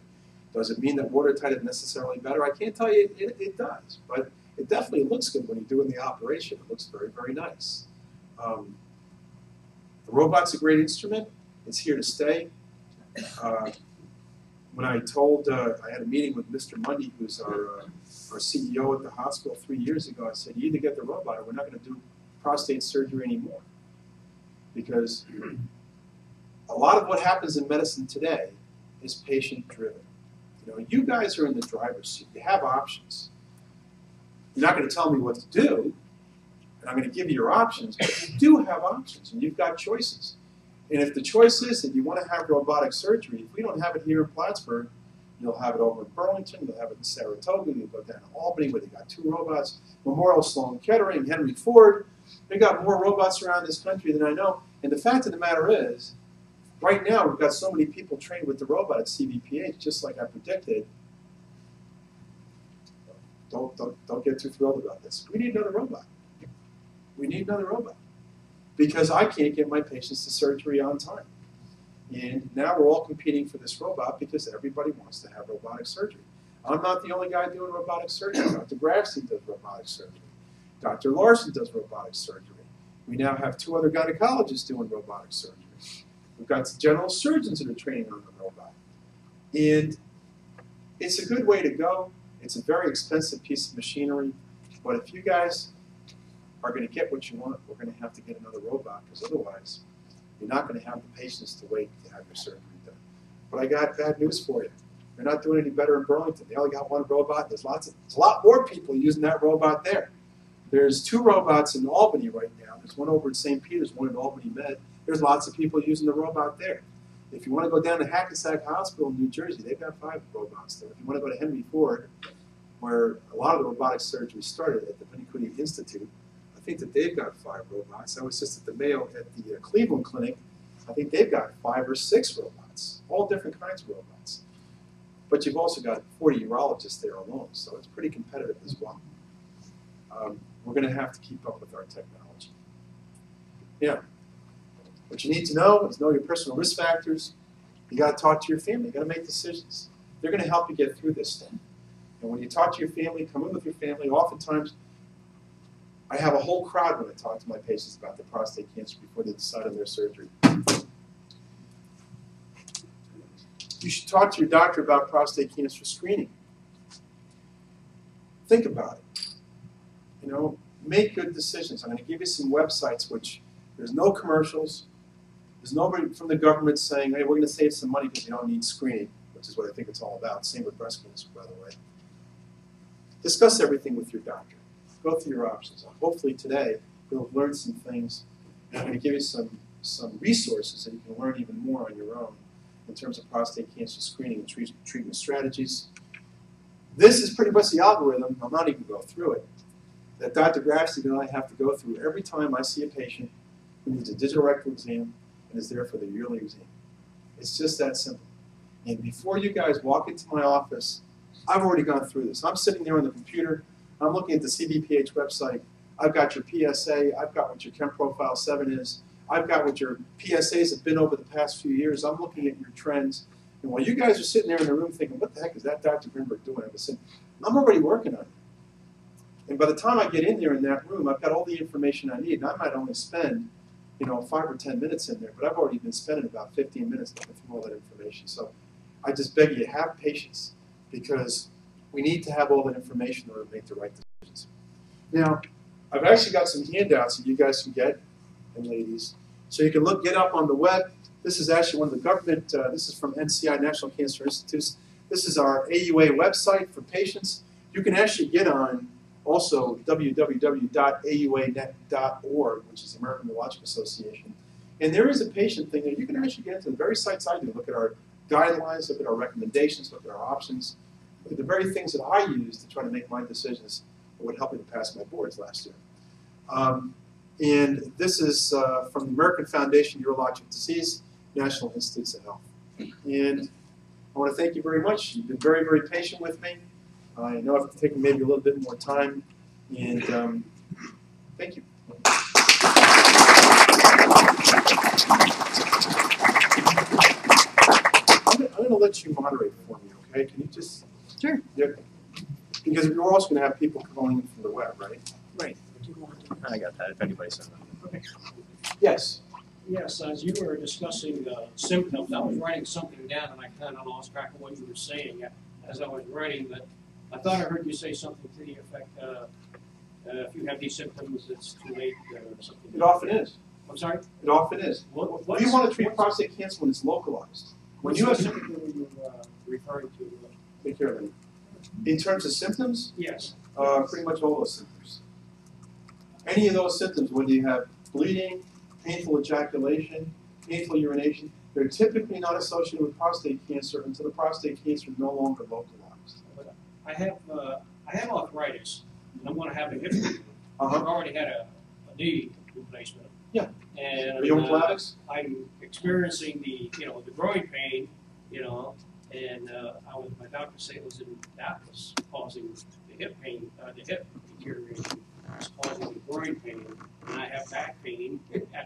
Does it mean that watertight is necessarily better? I can't tell you it does, but it definitely looks good when you're doing the operation. It looks very, very nice. The robot's a great instrument. It's here to stay. When I told, I had a meeting with Mr. Mundy, who's our CEO at the hospital 3 years ago. I said, you either get the robot or we're not going to do prostate surgery anymore. Because a lot of what happens in medicine today is patient-driven. You know, you guys are in the driver's seat. You have options. You're not going to tell me what to do, and I'm going to give you your options, but you do have options, and you've got choices. And if the choice is that you want to have robotic surgery, if we don't have it here in Plattsburgh, you'll have it over in Burlington, you'll have it in Saratoga, you'll go down to Albany where they've got two robots, Memorial Sloan Kettering, Henry Ford. They've got more robots around this country than I know. And the fact of the matter is, right now, we've got so many people trained with the robot at CVPH, just like I predicted. Don't get too thrilled about this. We need another robot. We need another robot because I can't get my patients to surgery on time. And now we're all competing for this robot because everybody wants to have robotic surgery. I'm not the only guy doing robotic surgery. Dr. Grafstein does robotic surgery. Dr. Larson does robotic surgery. We now have two other gynecologists doing robotic surgery. We've got general surgeons that are training on the robot. And it's a good way to go. It's a very expensive piece of machinery. But if you guys are going to get what you want, we're going to have to get another robot because otherwise you're not going to have the patience to wait to have your surgery done. But I got bad news for you. They're not doing any better in Burlington. They only got one robot. There's a lot more people using that robot there. There's two robots in Albany right now. There's one over at St. Peter's, one in Albany Med. There's lots of people using the robot there. If you want to go down to Hackensack Hospital in New Jersey, they've got 5 robots there. If you want to go to Henry Ford, where a lot of the robotic surgery started at the Penniquin Institute, I think that they've got 5 robots. I was just at the Mayo, at the Cleveland Clinic. I think they've got 5 or 6 robots, all different kinds of robots. But you've also got 40 urologists there alone, so it's pretty competitive as well. We're going to have to keep up with our technology. Yeah. What you need to know is know your personal risk factors. You got to talk to your family. You got to make decisions. They're going to help you get through this thing. And when you talk to your family, come in with your family. Oftentimes, I have a whole crowd when I talk to my patients about the prostate cancer before they decide on their surgery. You should talk to your doctor about prostate cancer screening. Think about it. You know, make good decisions. I'm going to give you some websites which there's no commercials. There's nobody from the government saying, hey, we're going to save some money because you don't need screening, which is what I think it's all about. Same with breast cancer, by the way. Discuss everything with your doctor. Go through your options. Hopefully today you'll have learned some things. I'm going to give you some resources that you can learn even more on your own in terms of prostate cancer screening and treatment strategies. This is pretty much the algorithm, I'm not even going to go through it, that Dr. Grafstein and I have to go through every time I see a patient who needs a digital rectal exam and is there for the yearly exam. It's just that simple. And before you guys walk into my office, I've already gone through this. I'm sitting there on the computer, I'm looking at the CVPH website, I've got your PSA, I've got what your Chem Profile 7 is, I've got what your PSAs have been over the past few years. I'm looking at your trends. And while you guys are sitting there in the room thinking, what the heck is that Dr. Grinberg doing? I'm already working on it. And by the time I get in there in that room, I've got all the information I need. And I might only spend, you know, 5 or 10 minutes in there, but I've already been spending about 15 minutes looking through all that information. So I just beg you, have patience, because we need to have all that information in order to make the right decisions. Now, I've actually got some handouts that you guys can get, and ladies. So you can look, get up on the web. This is actually one of the government, this is from NCI, National Cancer Institute. This is our AUA website for patients. You can actually get on also www.auanet.org, which is the American Urological Association. And there is a patient thing there. You can actually get into the very sites I do. Look at our guidelines, look at our recommendations, look at our options, look at the very things that I use to try to make my decisions that would help me to pass my boards last year. And this is from the American Foundation for Urologic Disease, National Institutes of Health. And I want to thank you very much. You've been very, very patient with me. I know I've taken maybe a little bit more time. And thank you. I'm going to let you moderate for me, okay? Can you just? Sure. Yeah. Because we're also going to have people calling in from the web, right? Right. I got that, if anybody said that. Okay. Yes. Yes, as you were discussing symptoms, I was writing something down and I kind of lost track of what you were saying as I was writing, but I thought I heard you say something to the effect, if you have these symptoms, it's too late or something. It often is. I'm sorry? It often is. What you want to treat prostate cancer when it's localized. When you have symptoms, what you referring to? Take care of it. In terms of symptoms? Yes. Pretty much all those symptoms. Any of those symptoms, when you have bleeding, painful ejaculation, painful urination, they're typically not associated with prostate cancer until the prostate cancer is no longer localized. I have arthritis, and I'm going to have a hip replacement. I've already had a knee replacement. Yeah. And are you on Plavix? I'm experiencing the groin pain, and my doctor said it was that was causing the hip pain, the hip deterioration. It's causing the groin pain, and I have back pain.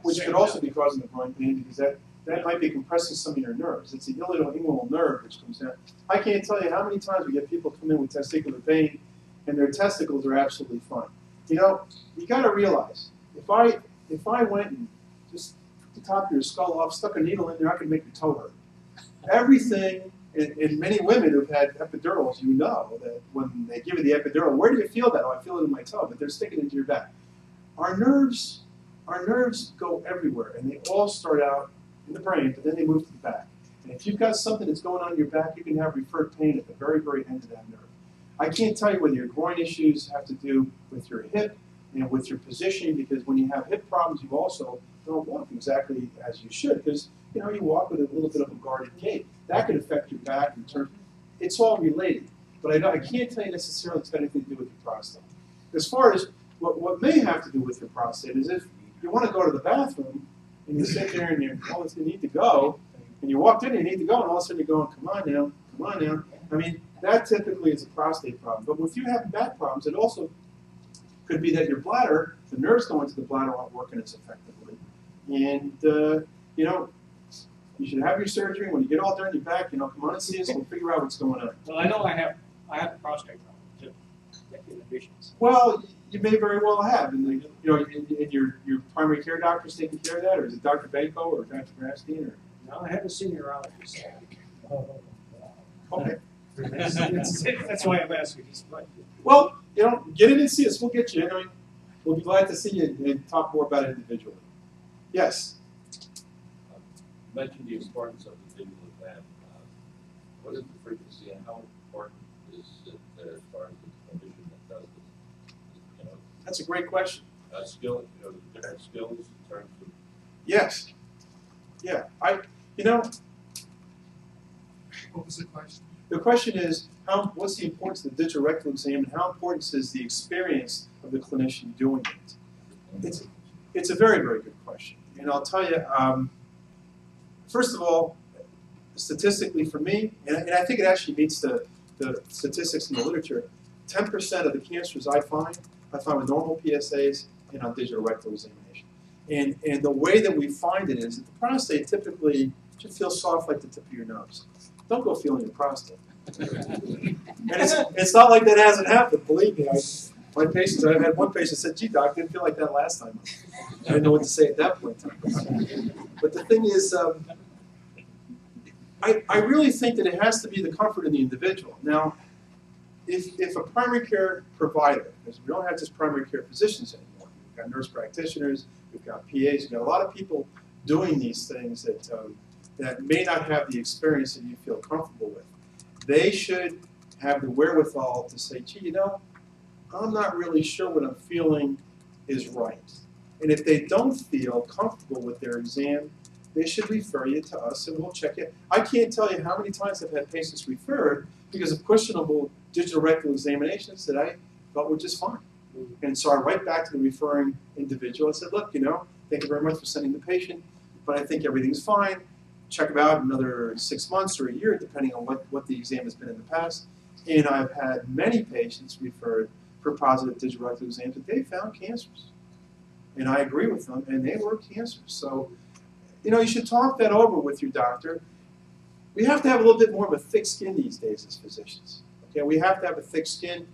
Which could also be causing the groin pain because that might be compressing some of your nerves. It's the ilioinguinal nerve which comes down. I can't tell you how many times we get people come in with testicular pain, and their testicles are absolutely fine. You know, you got to realize if I went and just took the top of your skull off, stuck a needle in there, I could make your toe hurt. Everything. And many women who've had epidurals, you know that when they give you the epidural, where do you feel that? Oh, I feel it in my toe, but they're sticking into your back. Our nerves go everywhere, and they all start out in the brain, but then they move to the back. And if you've got something that's going on in your back, you can have referred pain at the very, very end of that nerve. I can't tell you whether your groin issues have to do with your hip and with your position, because when you have hip problems, you also don't walk exactly as you should, because can already walk with a little bit of a guarded gait. That could affect your back in terms. It's all related, but I can't tell you necessarily it's got anything to do with your prostate. As far as what may have to do with your prostate is if you want to go to the bathroom and you sit there and you need to go, and you walked in and you need to go, and all of a sudden you're going, come on now, come on now. I mean, that typically is a prostate problem. But if you have back problems, it also could be that your bladder, the nerves going to the bladder aren't working as effectively. And, you know, you should have your surgery. When you get all done, you're back, you know, come on and see us. We'll figure out what's going on. Well, I know I have a prostate problem, too. Well, you may very well have. And, you know, and your primary care doctor is taking care of that, or is it Dr. Benko or Dr. Grafstein? Or? No, I haven't seen a urologist. Okay. That's why I'm asking. Well, you know, get in and see us. We'll get you in. I mean, we'll be glad to see you and talk more about it individually. Yes? You mentioned the importance of the digital exam. What is the frequency and how important is it as far as the condition that does this? You know, that's a great question. Skill, you know, the different skills in terms of. Yes. Yeah. You know. What was the question? The question is, what's the importance of the digital rectal exam, and how important is the experience of the clinician doing it? It's a very, very good question. And I'll tell you, first of all, statistically for me, and I think it actually meets the statistics in the literature, 10% of the cancers I find with normal PSAs and on digital rectal examination. And the way that we find it is that the prostate typically should feel soft like the tip of your nose. Don't go feeling your prostate. And it's not like that hasn't happened, believe me. I've had one patient said, gee, doc, I didn't feel like that last time. I didn't know what to say at that point in time. But the thing is, I really think that it has to be the comfort in the individual. Now, if a primary care provider, because we don't have just primary care physicians anymore, we've got nurse practitioners, we've got PAs, we've got a lot of people doing these things that that may not have the experience that you feel comfortable with. They should have the wherewithal to say, gee, you know, I'm not really sure what I'm feeling is right. And if they don't feel comfortable with their exam, they should refer you to us and we'll check it. I can't tell you how many times I've had patients referred because of questionable digital rectal examinations that I thought were just fine. And so I write back to the referring individual and said, look, you know, thank you very much for sending the patient, but I think everything's fine. Check them out another 6 months or a year, depending on what the exam has been in the past. And I've had many patients referred for positive digital rectal exams that they found cancers. And I agree with them, and they were cancers. So, you know, you should talk that over with your doctor. We have to have a little bit more of a thick skin these days as physicians. Okay, we have to have a thick skin.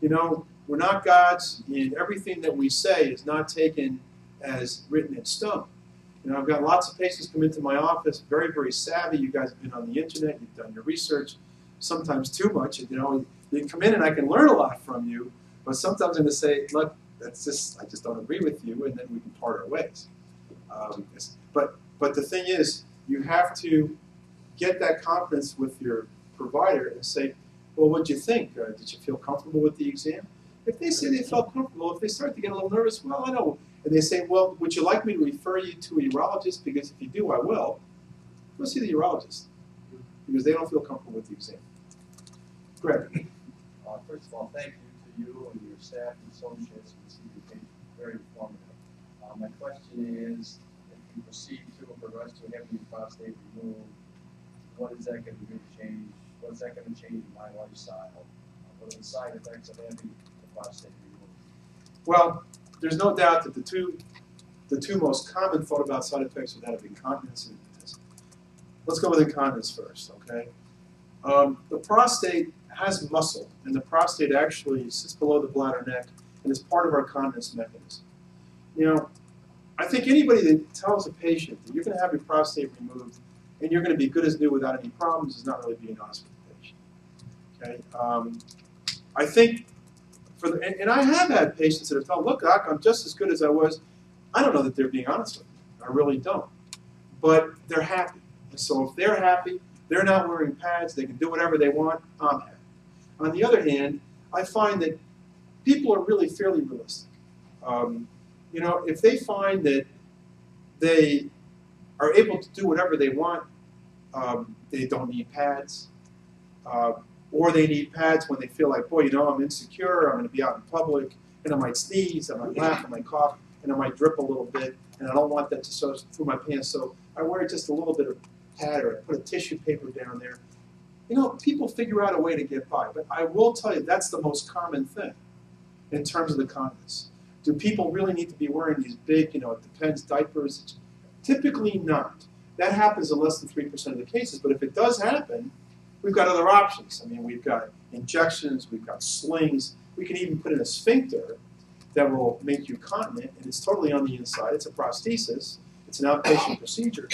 You know, we're not gods, and everything that we say is not taken as written in stone. You know, I've got lots of patients come into my office, very, very savvy. You guys have been on the internet, you've done your research, sometimes too much. You know, you come in and I can learn a lot from you, but sometimes I'm going to say, look, I just don't agree with you, and then we can part our ways. But the thing is, you have to get that confidence with your provider and say, well, what do you think? Did you feel comfortable with the exam? If they say they felt comfortable, if they start to get a little nervous, well, I know. And they say, well, would you like me to refer you to a urologist? Because if you do, I will. Go see the urologist. Because they don't feel comfortable with the exam. Greg. First of all, thank you to you and your staff and associates and CVPH. Very informative. My question is, if you proceed to and progress to having your prostate removed, what is that going to do to change? What is that going to change in my lifestyle? What are the side effects of having the prostate removed? Well, there's no doubt that the two most common thought-about side effects are that of incontinence and impotence. Let's go with incontinence first, okay? The prostate has muscle, and the prostate actually sits below the bladder neck and is part of our continence mechanism. You know, I think anybody that tells a patient that you're going to have your prostate removed and you're going to be good as new without any problems is not really being honest with the patient, okay? I think... And I have had patients that have told, look, doc, I'm just as good as I was. I don't know that they're being honest with me. I really don't. But they're happy. And so if they're happy, they're not wearing pads, they can do whatever they want, I'm happy. On the other hand, I find that people are really fairly realistic. You know, if they find that they are able to do whatever they want. They don't need pads, or they need pads when they feel like, boy, you know, I'm insecure, I'm going to be out in public, and I might sneeze, I might laugh, I might cough, and I might drip a little bit, and I don't want that to soak through my pants, so I wear just a little bit of pad, or I put a tissue paper down there. You know, people figure out a way to get by, but I will tell you that's the most common thing in terms of the condoms. Do people really need to be wearing these big, you know, it depends, diapers? Typically not. That happens in less than 3% of the cases, but if it does happen, we've got other options. I mean, we've got injections, we've got slings, we can even put in a sphincter that will make you continent, and it's totally on the inside. It's a prosthesis. It's an outpatient procedure.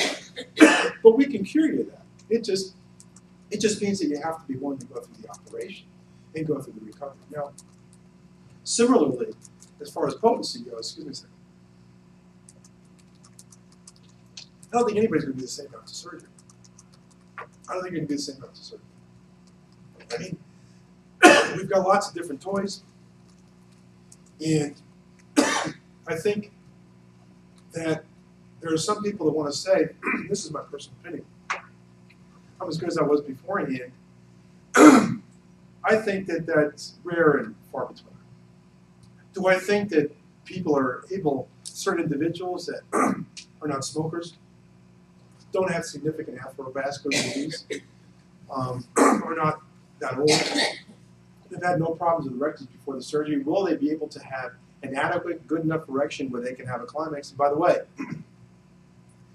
But we can cure you that. It just means that you have to be willing to go through the operation and go through the recovery. Now, similarly, as far as potency goes, excuse me a second. I don't think anybody's going to be the same after surgery. I don't think you're going to be the same after surgery. I mean, we've got lots of different toys, and I think that there are some people that want to say, this is my personal opinion, I'm as good as I was beforehand. I think that that's rare and far between. Do I think that people are able, certain individuals that are not smokers, don't have significant atherosclerotic disease, are not that old, they've had no problems with erections before the surgery, will they be able to have an adequate, good enough erection where they can have a climax? And by the way,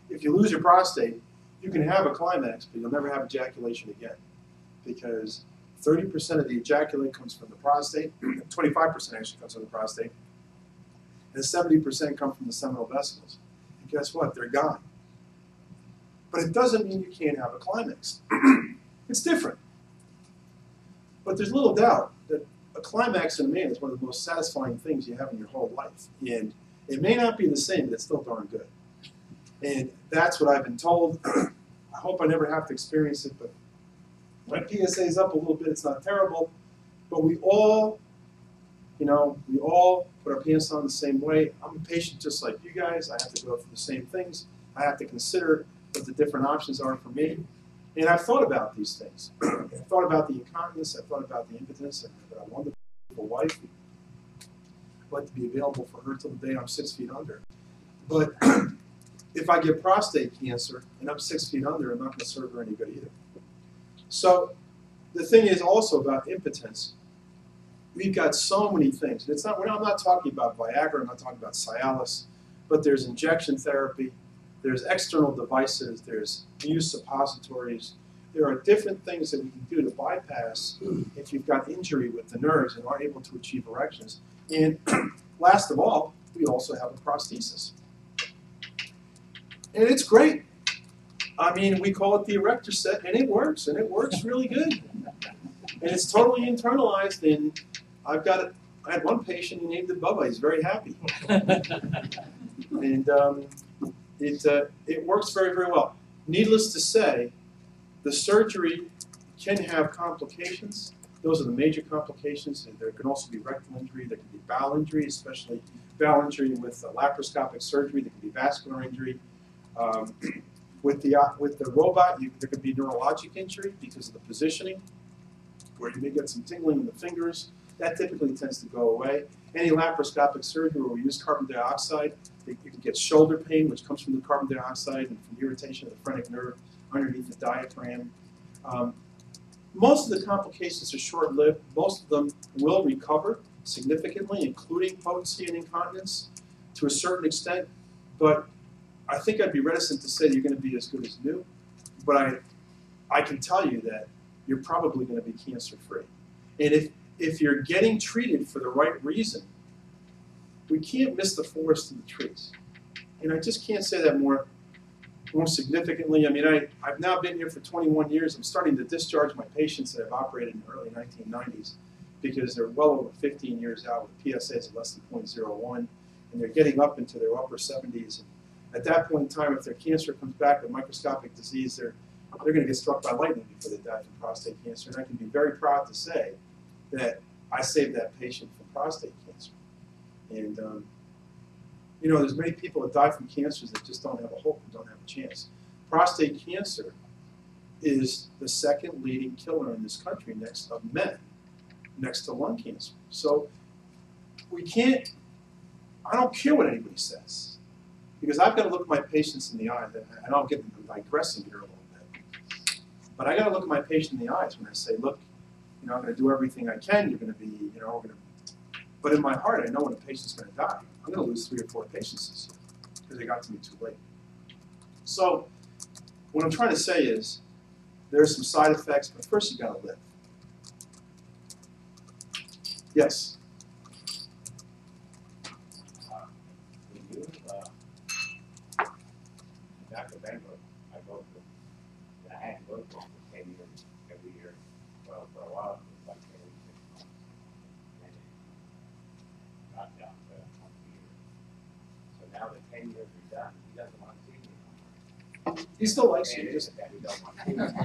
if you lose your prostate, you can have a climax, but you'll never have ejaculation again, because 30% of the ejaculate comes from the prostate, 25% actually comes from the prostate, and 70% come from the seminal vessels. And guess what? They're gone. But it doesn't mean you can't have a climax. It's different. But there's little doubt that a climax in a man is one of the most satisfying things you have in your whole life. And it may not be the same, but it's still darn good. And that's what I've been told. I hope I never have to experience it, but my PSA is up a little bit. It's not terrible. But we all, you know, we all put our pants on the same way. I'm a patient just like you guys. I have to go through the same things. I have to consider what the different options are for me. And I've thought about these things. I've thought about the incontinence. I've thought about the impotence. I've got a wonderful wife. I'd like to be available for her till the day I'm 6 feet under. But if I get prostate cancer and I'm 6 feet under, I'm not going to serve her any good either. So the thing is also about impotence. We've got so many things. It's not, I'm not talking about Viagra. I'm not talking about Cialis. But there's injection therapy. There's external devices. There's used suppositories. There are different things that we can do to bypass if you've got injury with the nerves and aren't able to achieve erections. And last of all, we also have a prosthesis. And it's great. I mean, we call it the erector set, and it works really good. And it's totally internalized, and I had one patient who named it Bubba. He's very happy. And it works very, very well. Needless to say, the surgery can have complications. Those are the major complications. There can also be rectal injury. There can be bowel injury, especially bowel injury with laparoscopic surgery. There can be vascular injury. With the robot, there could be neurologic injury because of the positioning, where you may get some tingling in the fingers. That typically tends to go away. Any laparoscopic surgery where we use carbon dioxide, you can get shoulder pain, which comes from the carbon dioxide and from irritation of the phrenic nerve underneath the diaphragm. Most of the complications are short-lived. Most of them will recover significantly, including potency and incontinence to a certain extent, but I think I'd be reticent to say that you're going to be as good as new, but I can tell you that you're probably going to be cancer-free. And if you're getting treated for the right reason, we can't miss the forest and the trees. And I just can't say that more significantly. I mean, I've now been here for 21 years. I'm starting to discharge my patients that I've operated in the early 1990s because they're well over 15 years out with PSAs of less than 0.01, and they're getting up into their upper 70s. At that point in time, if their cancer comes back with microscopic disease, they're going to get struck by lightning before they die from prostate cancer. And I can be very proud to say that I saved that patient from prostate cancer. And You know, there's many people that die from cancers that just don't have a hope and don't have a chance. Prostate cancer is the second leading killer in this country next of men, next to lung cancer. So we can't, I don't care what anybody says, because I've got to look my patients in the eye, and I'll get digressing here a little bit, but I got to look my patient in the eyes when I say, look, you know, I'm going to do everything I can, you're going to be, you know, but in my heart, I know when a patient's going to die. I'm going to lose 3 or 4 patients this year because they got to me too late. So what I'm trying to say is there's some side effects, but first you've got to live. Yes? When you, Dr. Benberg, I go to, I hadn't worked for 10 years, every year, well, for a while, it was like every 6 months. And it got down to once a year. So now the 10 years are done, he doesn't want to see me anymore. He still likes you. Just that he doesn't want to see me anymore.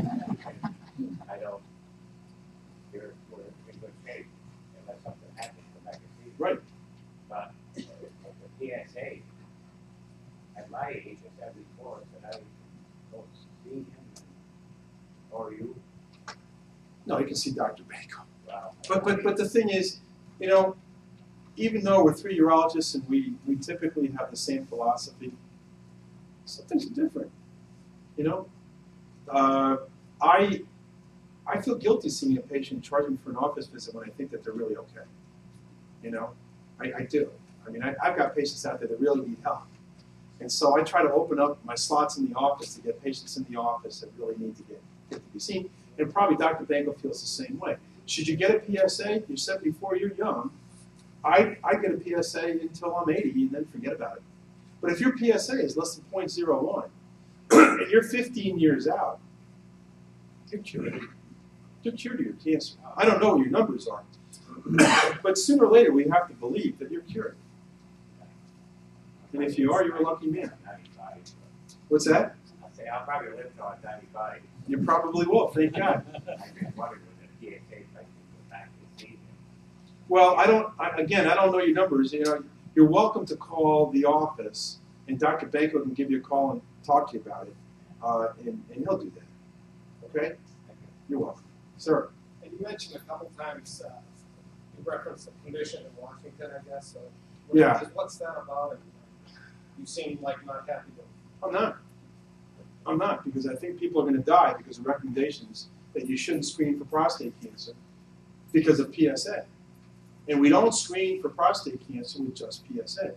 I don't. We're in good shape unless something happens to make a season. Right. But the PSA, at my age, it's every course that I don't see him or you. No, you can see Dr. Baker. Wow. But the thing is, you know, even though we're 3 urologists and we typically have the same philosophy, some things are different. You know, I feel guilty seeing a patient charging for an office visit when I think that they're really okay. You know, I do. I mean, I've got patients out there that really need help. And so I try to open up my slots in the office to get patients in the office that really need to get to be seen. And probably Dr. Bangle feels the same way. Should you get a PSA? You said before you're young. I get a PSA until I'm 80 and then forget about it. But if your PSA is less than 0.01 and you're 15 years out, you're cured. You're cured of your cancer. I don't know what your numbers are. But sooner or later, we have to believe that you're cured. And if you are, you're a lucky man. What's that? I say I'll probably live till I'm 95. You probably will, thank God. Well, I don't know your numbers. You know, you're welcome to call the office, and Dr. Banko can give you a call and talk to you about it, and he'll do that. Okay? You're welcome. Sir? And you mentioned a couple times you referenced the condition in Washington, I guess. So what's that about? And you seem like not happy with it. I'm not. I'm not, because I think people are going to die because of recommendations that you shouldn't screen for prostate cancer because of PSA. And we don't screen for prostate cancer with just PSA.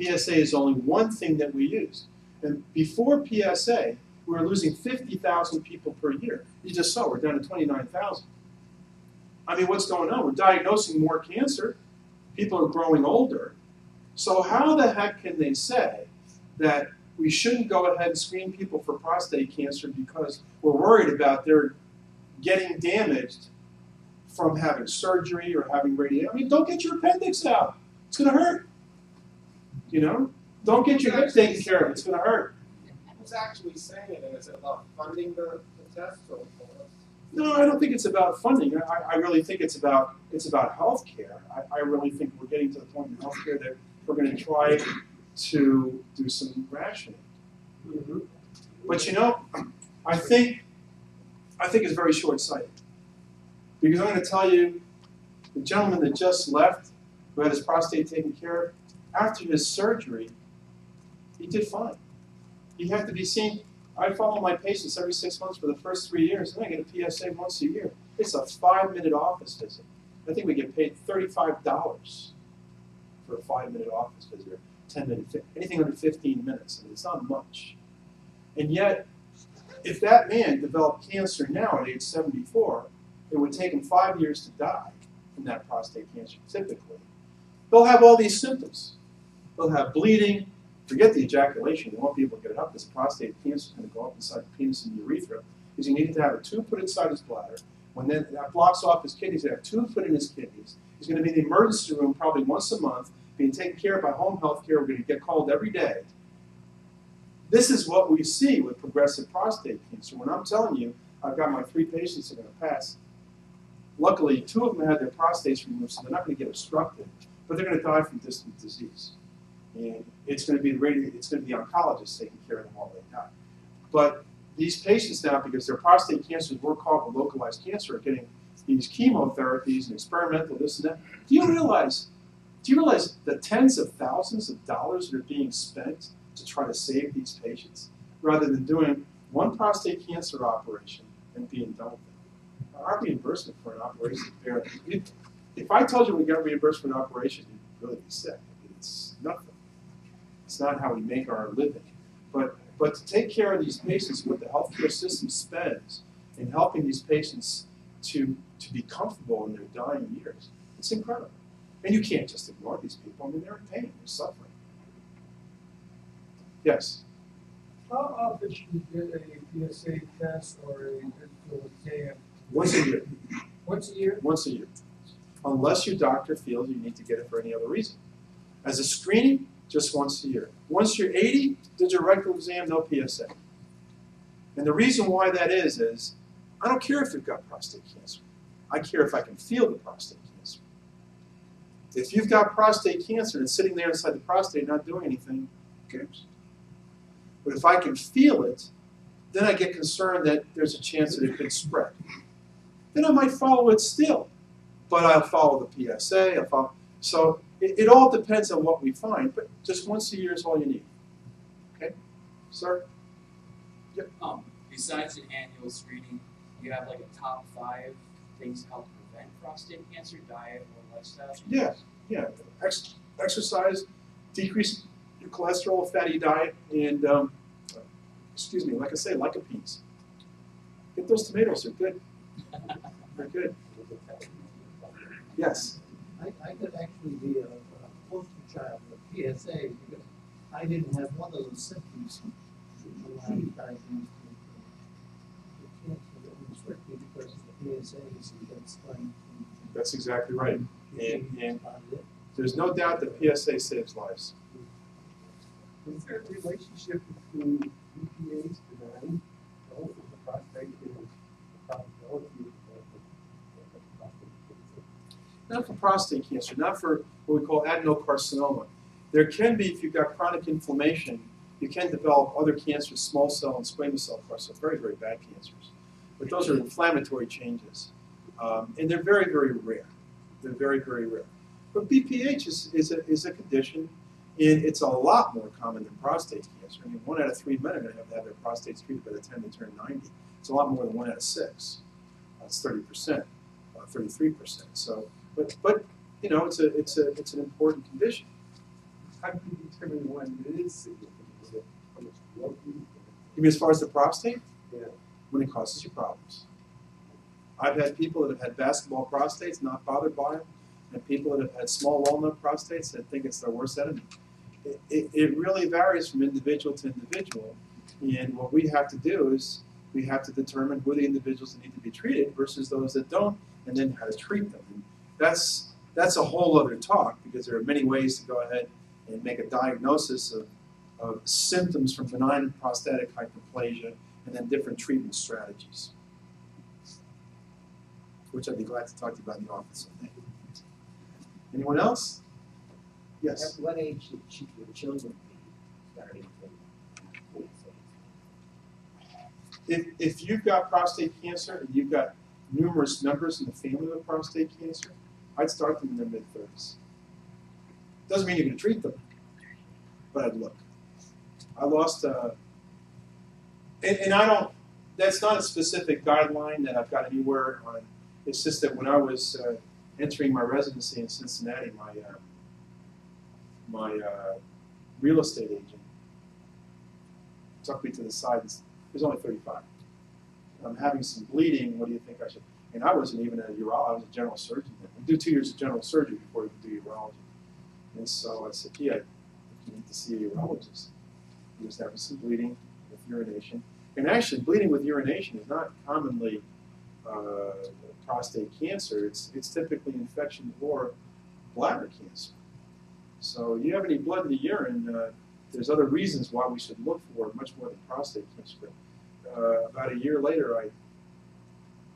PSA is only one thing that we use. And before PSA, we were losing 50,000 people per year. You just saw we're down to 29,000. I mean, what's going on? We're diagnosing more cancer. People are growing older. So how the heck can they say that we shouldn't go ahead and screen people for prostate cancer because we're worried about their getting damaged from having surgery or having radiation? I mean, don't get your appendix out. It's going to hurt. You know? Don't get your hip taken care of. It's going to hurt. Who's actually saying it? And is it about funding the test? Or no, I don't think it's about funding. I really think it's about health care. I really think we're getting to the point in health care that we're going to try to do some rationing. Mm-hmm. But you know, I think it's very short-sighted. Because I'm going to tell you, the gentleman that just left, who had his prostate taken care of, after his surgery, he did fine. He had to be seen. I follow my patients every 6 months for the first 3 years, and I get a PSA once a year. It's a 5-minute office visit. I think we get paid $35 for a 5-minute office visit. 10-minute, anything under 15 minutes. I mean, it's not much. And yet, if that man developed cancer now at age 74, it would take him 5 years to die from that prostate cancer, typically. They'll have all these symptoms. They'll have bleeding. Forget the ejaculation. They won't be able to get it up because the prostate cancer is going to go up inside the penis and the urethra. Because he needed to have a tube put inside his bladder. When that blocks off his kidneys, they have a tube put in his kidneys. He's going to be in the emergency room probably once a month, being taken care of by home health care. We're going to get called every day. This is what we see with progressive prostate cancer. When I'm telling you, I've got my 3 patients that are going to pass. Luckily, 2 of them had their prostates removed, so they're not going to get obstructed, but they're going to die from distant disease. and it's going to be the oncologists taking care of them all the time. But these patients now, because their prostate cancers were called a localized cancer, are getting these chemotherapies and experimental this and that. Do you realize the tens of thousands of dollars that are being spent to try to save these patients, rather than doing one prostate cancer operation and being done with it? Our reimbursement for an operation, if I told you we got reimbursed for an operation, you'd really be sick. I mean, it's nothing. It's not how we make our living. But to take care of these patients, what the healthcare system spends in helping these patients to be comfortable in their dying years, it's incredible. And you can't just ignore these people. I mean, they're in pain, they're suffering. Yes? How often should you get a PSA test or a physical exam? Once a year. Once a year? Once a year. Unless your doctor feels you need to get it for any other reason. As a screening, just once a year. Once you're 80, did your rectal exam, no PSA. And the reason why that is I don't care if you've got prostate cancer. I care if I can feel the prostate cancer. If you've got prostate cancer and it's sitting there inside the prostate not doing anything, who cares? But if I can feel it, then I get concerned that there's a chance that it could spread. Then I might follow it still. But I'll follow the PSA. So it all depends on what we find, but just once a year is all you need. Okay? Sir? Yep. Besides an annual screening, you have like a top 5 things to help prevent prostate cancer, diet or lifestyle? Yes. Yeah. Exercise, decrease your cholesterol, fatty diet, and, like I say, lycopenes. Get those tomatoes, they're good. They're good. Yes. I could actually be a poster child of PSA because I didn't have one of those symptoms when I was diagnosed with cancer that was strictly because of the PSAs and that's fine. That's exactly right. And there's no doubt that PSA saves lives. Is there a relationship between EPAs and the prostate and the probability? Not for prostate cancer, not for what we call adenocarcinoma. There can be, if you've got chronic inflammation, you can develop other cancers, small cell and squamous cell carcinoma, very, very bad cancers. But those are inflammatory changes. And they're very, very rare. They're very, very rare. But BPH is a condition, and it's a lot more common than prostate cancer. I mean, 1 out of 3 men are going to have their prostates treated by the time they turn 90. It's a lot more than 1 out of 6. That's 30%, 33%. So. But you know, it's an important condition. How do you determine when it is significant? Is it how much blood do you get? You mean as far as the prostate? Yeah. When it causes you problems. I've had people that have had basketball prostates not bothered by them, and people that have had small walnut prostates that think it's their worst enemy. It really varies from individual to individual, and what we have to do is we have to determine who the individuals that need to be treated versus those that don't, and then how to treat them. And that's a whole other talk because there are many ways to go ahead and make a diagnosis of symptoms from benign prostatic hyperplasia and then different treatment strategies, which I'd be glad to talk to you about in the office someday. Anyone else? Yes? At what age should your children be starting to if you've got prostate cancer and you've got numerous members in the family with prostate cancer, I'd start them in their mid-30s. Doesn't mean you're going to treat them, but I'd look. I lost and I don't, that's not a specific guideline that I've got anywhere on. It's just that when I was entering my residency in Cincinnati, my real estate agent took me to the side and said, he was only 35. I'm having some bleeding, what do you think I should? And I wasn't even a urologist, I was a general surgeon. We do 2 years of general surgery before we could do urology. And so I said, gee, I think you need to see a urologist. He was having some bleeding with urination. And actually, bleeding with urination is not commonly prostate cancer. It's typically infection or bladder cancer. So you have any blood in the urine, there's other reasons why we should look for much more than prostate cancer. About a year later, I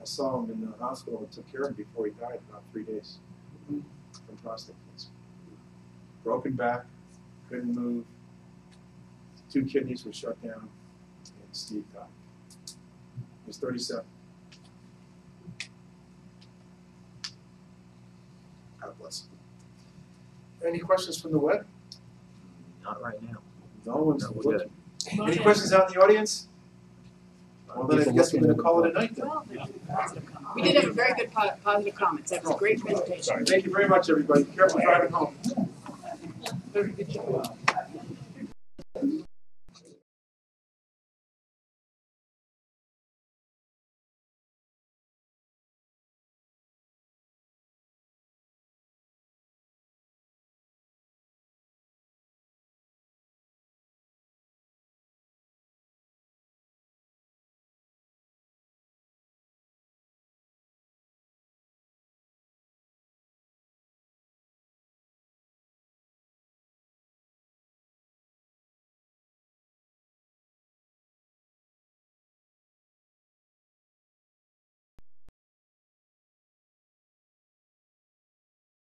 saw him in the hospital and took care of him before he died, about 3 days from prostate cancer. Broken back, couldn't move, two kidneys were shut down, and Steve died. He was 37. God bless him. Any questions from the web? Not right now. No one's looking. Any questions out in the audience? Well, then I guess we're going to call it a night then. We did have a very good positive comments. That was a great presentation. Thank you very much, everybody. Careful driving home. Very good job.